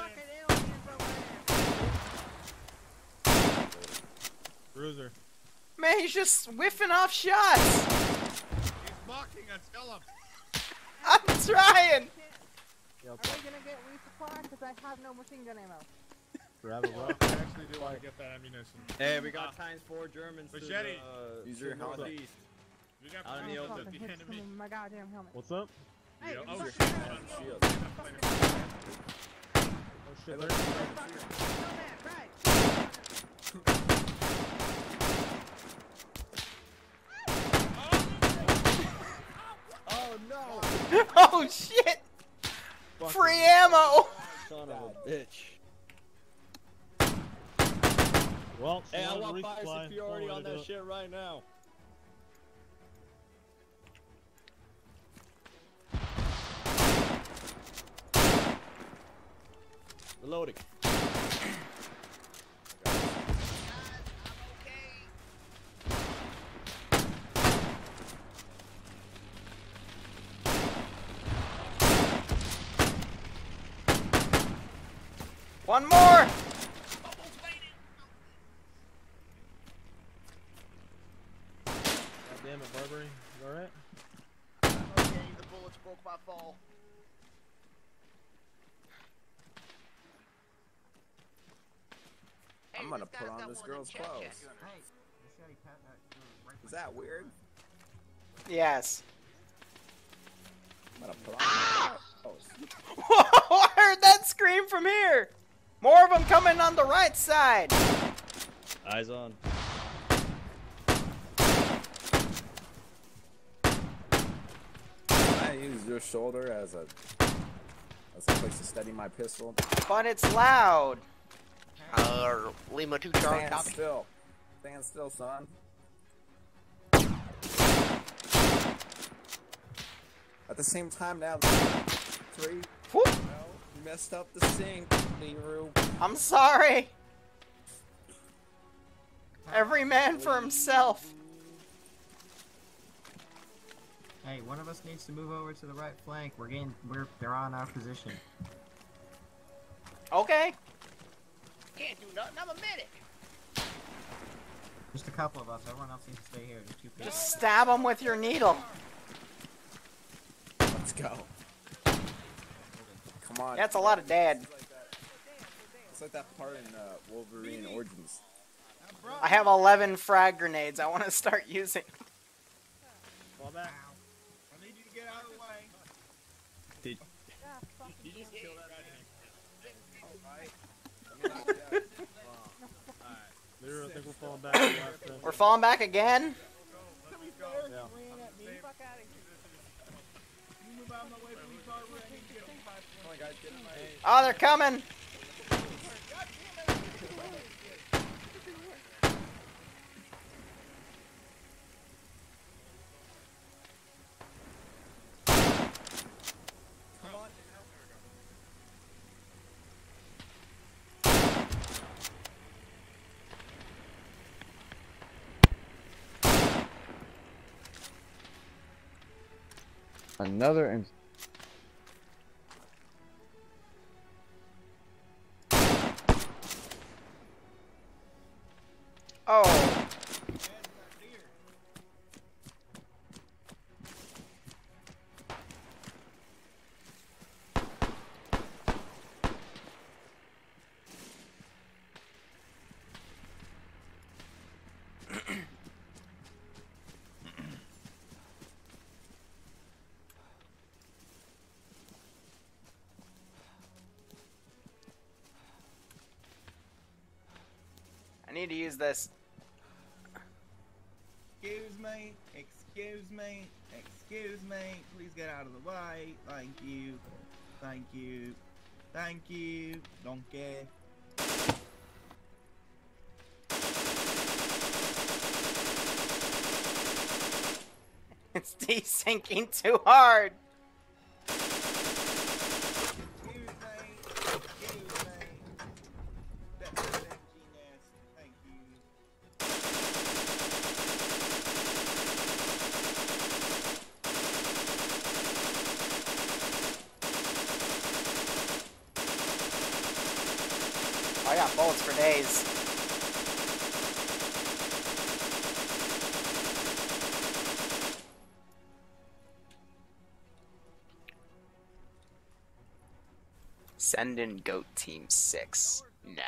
Bruiser. Man, he's just whiffing off shots. He's mocking us, kill him. I'm trying. Are we gonna get resupply? Because I have no machine gun ammo. Grab a rock. I actually do want to get that ammunition. Hey, we got ×4 Germans. Machete. Use your helmet. We got out in the open. The enemy. My goddamn helmet. What's up? Hey, oh shit! Shield. Oh shit! Right. No. Oh shit! Fuck free me. Ammo! Son of a bitch. Well, hey, I want fire superiority on that shit right now. Reloading. One more! broke my fall. Hey, I'm gonna put on this girl's clothes. Is that weird? Yes. I'm gonna put on this girl's clothes. Whoa! I heard that scream from here! More of them coming on the right side! Eyes on. Can I use your shoulder as a place to steady my pistol? But it's loud! Lima 2 Charlie. Stand still. Stand still, son. At the same time now, three. Whoop. No, you messed up the sink, Liru. I'm sorry. Every man for himself. Hey, one of us needs to move over to the right flank. They're on our position. Okay. Can't do nothing, I'm a medic. Just a couple of us, everyone else needs to stay here. Just stab them with your needle. Let's go. Come on. That's a lot of dad. It's like that part in Wolverine Origins. I have 11 frag grenades, I want to start using. Fall back. I need you to get out of the way. Did you just kill that guy? Alright. Liru, I think we're falling back. We're falling back again? Yeah. Oh, they're coming! Another and oh, I need to use this. Excuse me, excuse me, excuse me. Please get out of the way. Thank you, thank you, thank you. Don't care. It's desyncing too hard. I got bullets for days. Send in GOAT Team 6 now.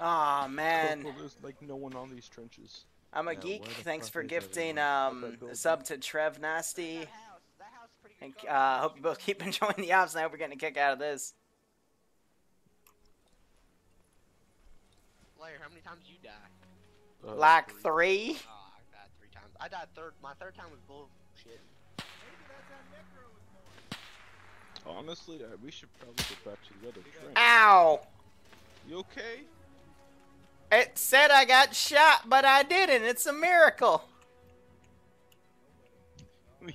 Aw, oh, man. Cool, there's like no one on these trenches. I'm a geek. Thanks for gifting a sub to Trev Nasty. I hope you both keep enjoying the ops, and I hope you're getting a kick out of this. How many times you die? Like three? Oh, I died 3 times. I died third. My 3rd time was bullshit. Honestly, we should probably get back to the other train. Ow! You okay? It said I got shot, but I didn't. It's a miracle.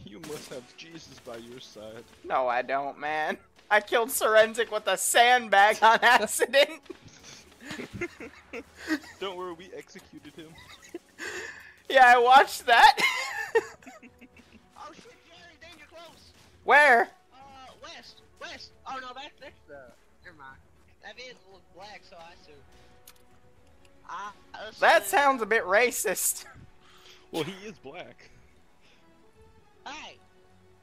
You must have Jesus by your side. No, I don't, man. I killed Sorensic with a sandbag on accident. Don't worry, we executed him. Yeah, I watched that. Oh shit, Jerry, danger close. Where? West. West. Oh no, that's never mind. That vehicle looks black, so I assume. That sounds a bit racist. Well, he is black. Hey,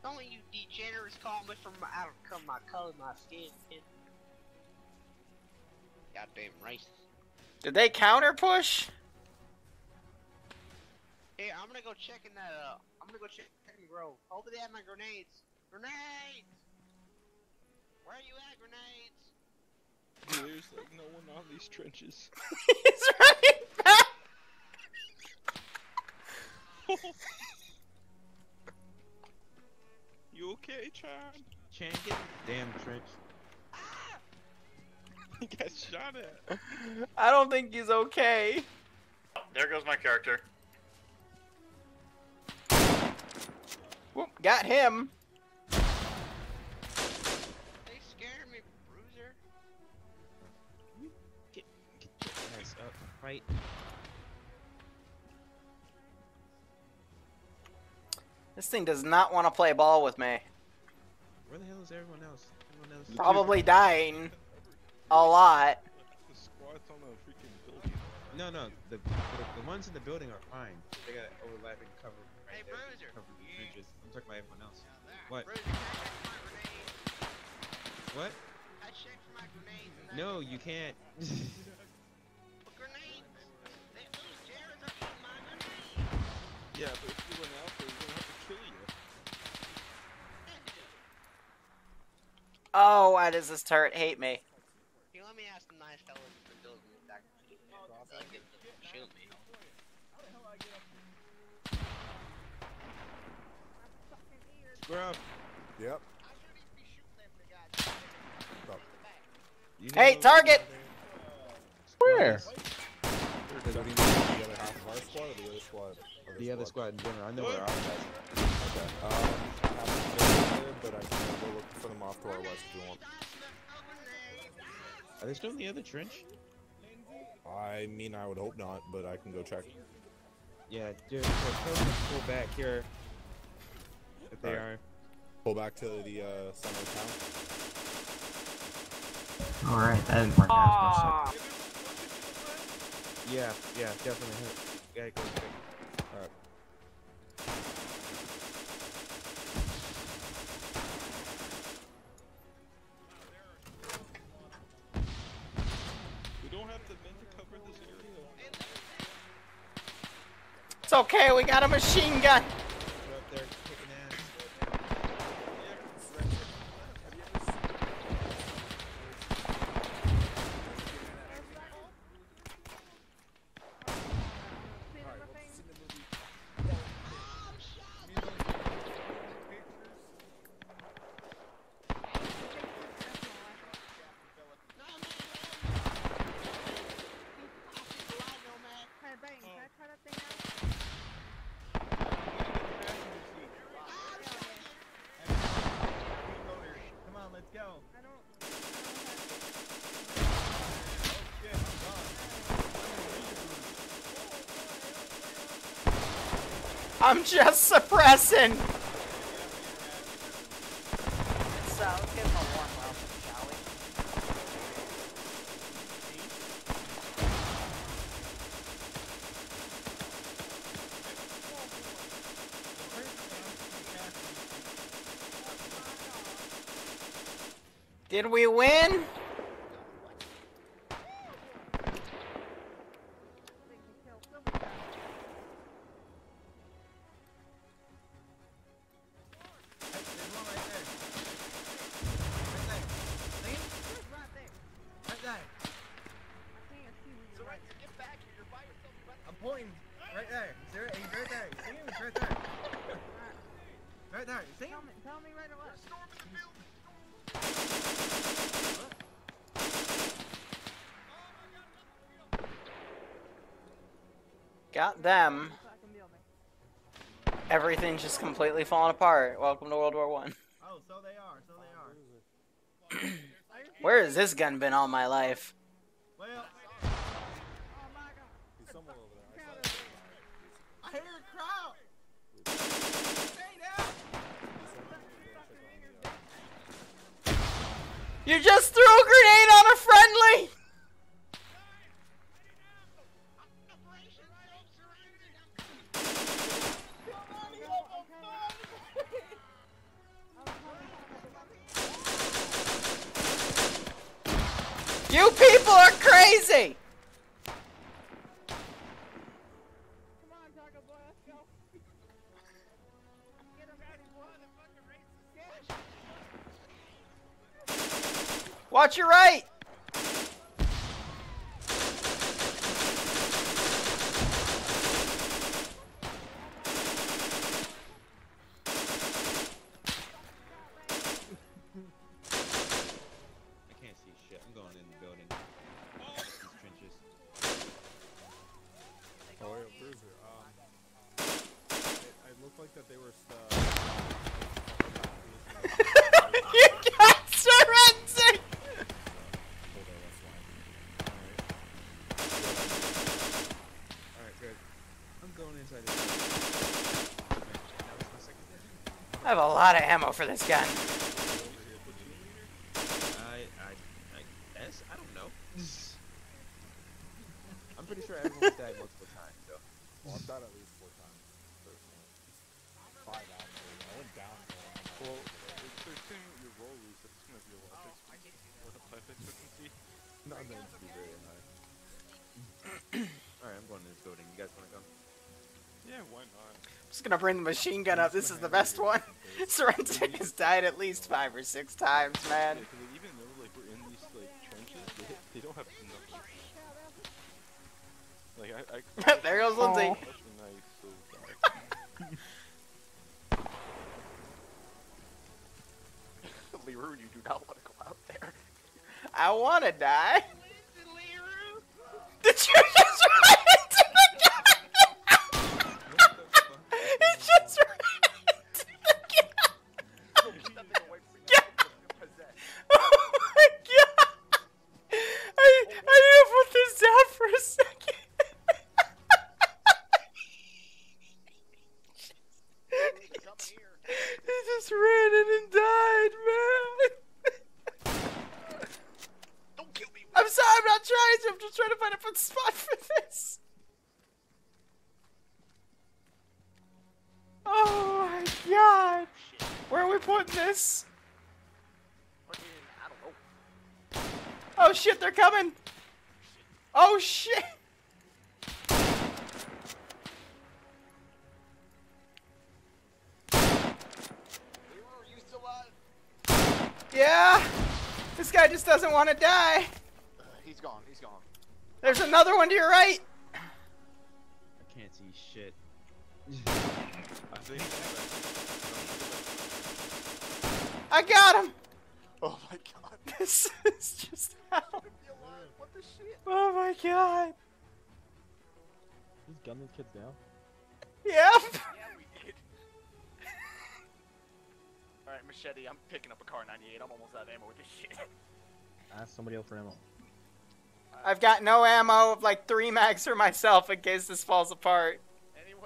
Don't you degenerates call me from my, I don't come my color, my skin. Goddamn racist. Did they counter push? Yeah, I'm gonna go check in that. I'm gonna go check in the grove. Hopefully they have my grenades. Grenades! Where are you at, grenades? Dude, there's like no one on these trenches. He's running back. You okay, Chan? Chan, get the damn trench. He got shot at. I don't think he's okay. Oh, there goes my character. Whoop, got him. They scared me, bruiser. Get your ass up, right? This thing does not want to play ball with me. Where the hell is everyone else? Everyone else probably dying. A lot. The squad's on a freaking building. No, no, the ones in the building are fine. They got overlapping cover. Right hey, there. Bruiser! Yeah. I'm talking about everyone else. What? Bruiser, can I check for my grenades? What? I checked for my grenades. And no, you can't. But grenades? They lose Jared's are eating my grenades. Yeah, but if you went out there, you're gonna have to kill you. Oh, why does this turret hate me? Let me ask the nice fellas if they're building it back. They'll give them a shoot me. How the hell do I get up here? Scrub. Yep. I should even be shooting at the guy. Stop. You know, hey, target! Where? The other squad in general. I know where our guys are. Okay. I haven't been there, but I can go look for them off to our west if you want. Are they still in the other trench? I mean, I would hope not, but I can go check. Yeah, dude, so pull back here. If they are. Pull back to the summer town. Alright, that didn't work out. Yeah, yeah, definitely hit. Gotta go check. Alright. It's okay, we got a machine gun. I'm just suppressing. So let's give him a warm welcome, shall we? Did we win? Got them. Everything's just completely falling apart. Welcome to World War I. Oh, so they are. So they are. Where has this gun been all my life? Well, oh my God. Someone over there. I hear a crowd. You just threw a grenade on a friendly! people are crazy! Watch your right! I have a lot of ammo for this gun. I guess? I don't know. I'm pretty sure everyone's died multiple times, though. Well, I've died at least 4 times. Personally. 5 actually. I went down. Well, they're saying your roll loose, it's going to be a lot of expectancy. Not meant to be very high. Alright, I'm going to this building. You guys want to go? Yeah, why not? I'm just gonna bring the machine gun up. This is the best one. Sorensen has died at least 5 or 6 times, man. Yeah, even though like we're in these like trenches, they don't have enough. Like I. There goes Lindsay. Liru, you do not want to go out there. I want to die. Liru, did you just run into the guy? Oh shit, they're coming! Oh shit! Yeah! This guy just doesn't want to die! He's gone, he's gone. There's another one to your right! I can't see shit. I got him! Oh my god. This is just how. What the shit? Oh my god. He's gunning these kids down. Yep. Yeah, we did. Alright, Machete, I'm picking up a CAR98. I'm almost out of ammo with this shit. Ask somebody else for ammo. I've got no ammo of like 3 mags for myself in case this falls apart.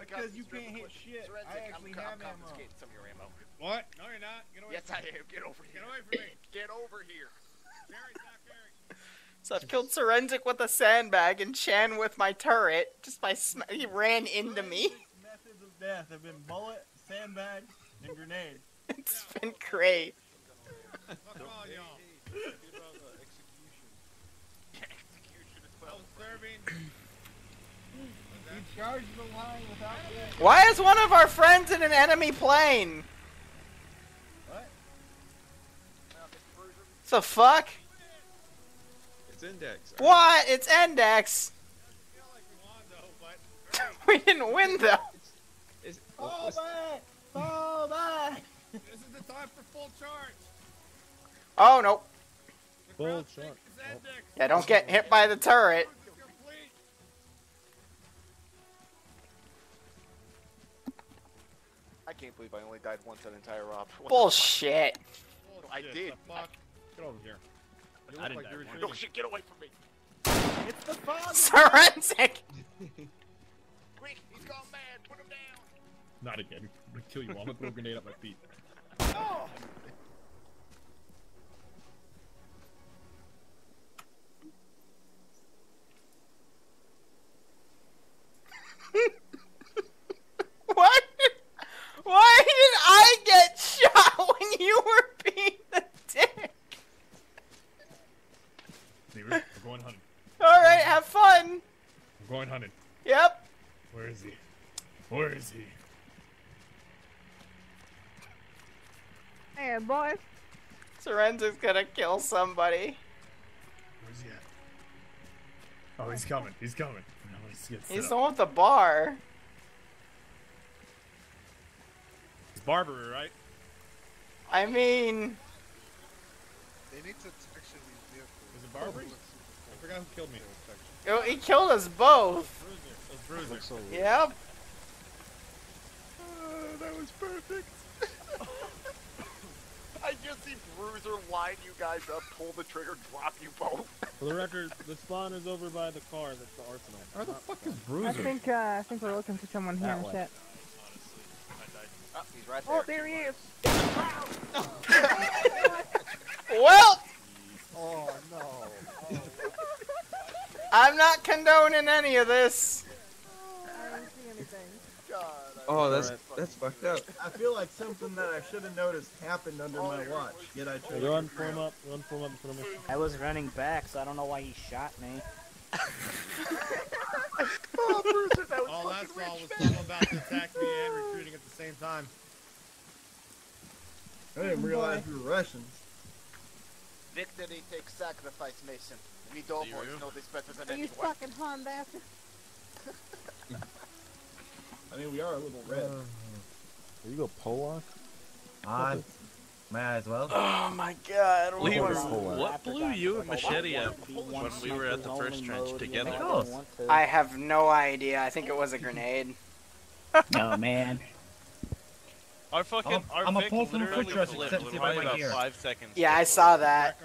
Because you can't hit shit. I actually have ammo. Some of your ammo. What? No, you're not. Get away. Yes, I am. Get over here. Get away from me. Get over here. Barry, not Barry. So I've killed Serenzik with a sandbag and Chan with my turret. Just by he ran into me. Methods of death have been bullet, sandbag, and grenade. It's been great. Fuck all y'all. Execution. Self-serving. Charge the line without getting... Why is one of our friends in an enemy plane? What? The fuck? It's Index. Right? What? It's Index. We didn't win though. It's fall back! Fall back! This is the time for full charge. Oh no. Full charge. Oh. Yeah, don't get hit by the turret. I can't believe I only died once that entire op. Bullshit. I did. Get over here. I didn't die once. No shit, get away from me. It's the father. Sorensen. Quick, he's gone mad. Put him down. Not again. I'm gonna kill you all. I'm gonna throw a grenade at my feet. Oh. What? Why did I get shot when you were being the dick? They were going hunting. have fun. I'm going hunting. Yep. Where is he? Where is he? Hey, boy. Sorenzo's gonna kill somebody. Where's he at? Oh, he's coming. He's coming. No, he's the one with the bar. It's Barbary, right? I mean... They need to actually vehicle. Is it Barbary? I forgot who killed me. Oh, he killed us both. Bruiser. It was Bruiser. Yep. That was perfect. I just see Bruiser line you guys up, pull the trigger, drop you both. For the record, the spawn is over by the car. That's the arsenal. Where the fuck is Bruiser? I think we're looking for someone here and shit. Oh, he's right there. Oh, there he is. Well. Oh no. Oh. I'm not condoning any of this. I don't see anything. God, oh, that's fucked up. I feel like something that I should have noticed happened under my watch. Yet I chose. Run, form up, and put him in. I was running back, so I don't know why he shot me. Oh, Bruiser, that was all that saw was someone about to attack me and retreating at the same time. I didn't realize you were Russians. Victory takes sacrifice, Mason. We Doughboys know this better than anyone. You fucking Hun bastard. I mean, we are a little red. Are you a Polak? May I as well? Oh my god. What blew you and Machete up when we were at the first trench together? I have no idea. I think it was a grenade. Oh man. Our fucking, our Vic literally flipped right about 5 seconds. Yeah, I saw that.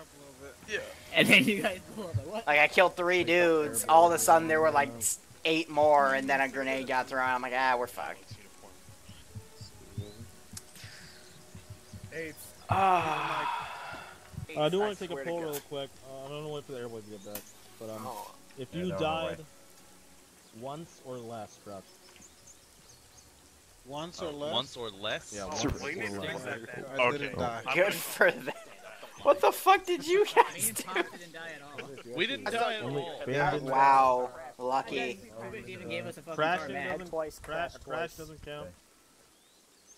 Yeah. And then you guys what? Like, I killed 3 dudes, all of a sudden there were like 8 more, and then a grenade got thrown, I'm like, ah, we're fucked. I do want to take a poll real quick. I don't know wait for the airboy to get back, but if you died once or less, Brad. Once or less? Once or less? Yeah, once or less. Okay. Good for that. What the fuck did you guys do? Didn't die at all. We didn't die at all. Wow. Lucky. Crash doesn't count.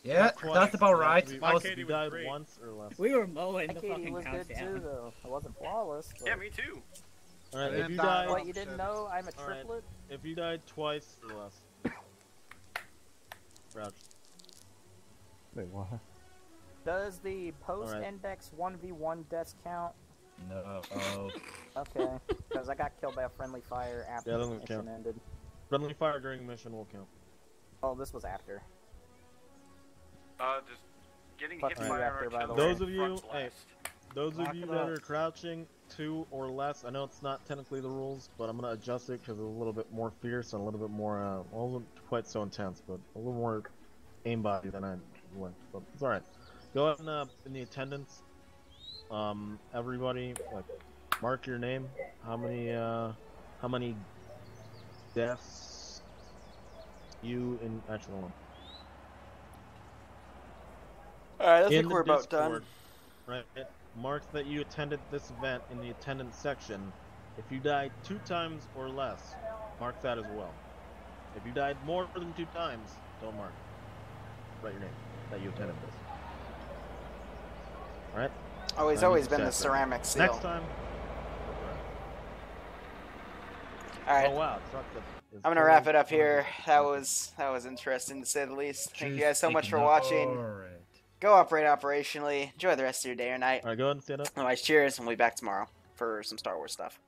Yeah, that's about right. We died once or less. We were mowing the fucking countdown. I wasn't flawless. Yeah, me too. Alright, if you died... What, you didn't know I'm a triplet? If you died twice or less. Crash. Wait, what? Does the post-index 1v1 deaths count? No. Okay, because I got killed by a friendly fire after the mission ended. Friendly fire during mission will count. Oh, this was after. Just getting hit by our Those of you that are crouching 2 or less, I know it's not technically the rules, but I'm going to adjust it because it's a little bit more fierce and a little bit more, well, quite so intense, but a little more aimbody than I went, but it's alright. Go out in the attendance, everybody, like, mark your name, how many deaths you in, actually, hold on. Alright, I think we're about done. Right, mark that you attended this event in the attendance section. If you died 2 times or less, mark that as well. If you died more than 2 times, don't mark it. Write your name, that you attended this. Right. Oh, he's always been the ceramic seal. Next time. All right. Oh wow. I'm gonna wrap it up here. That was interesting to say the least. Thank you guys so much for watching. Go operate operationally. Enjoy the rest of your day or night. All right. Go ahead and stand up. Otherwise, cheers, and we'll be back tomorrow for some Star Wars stuff.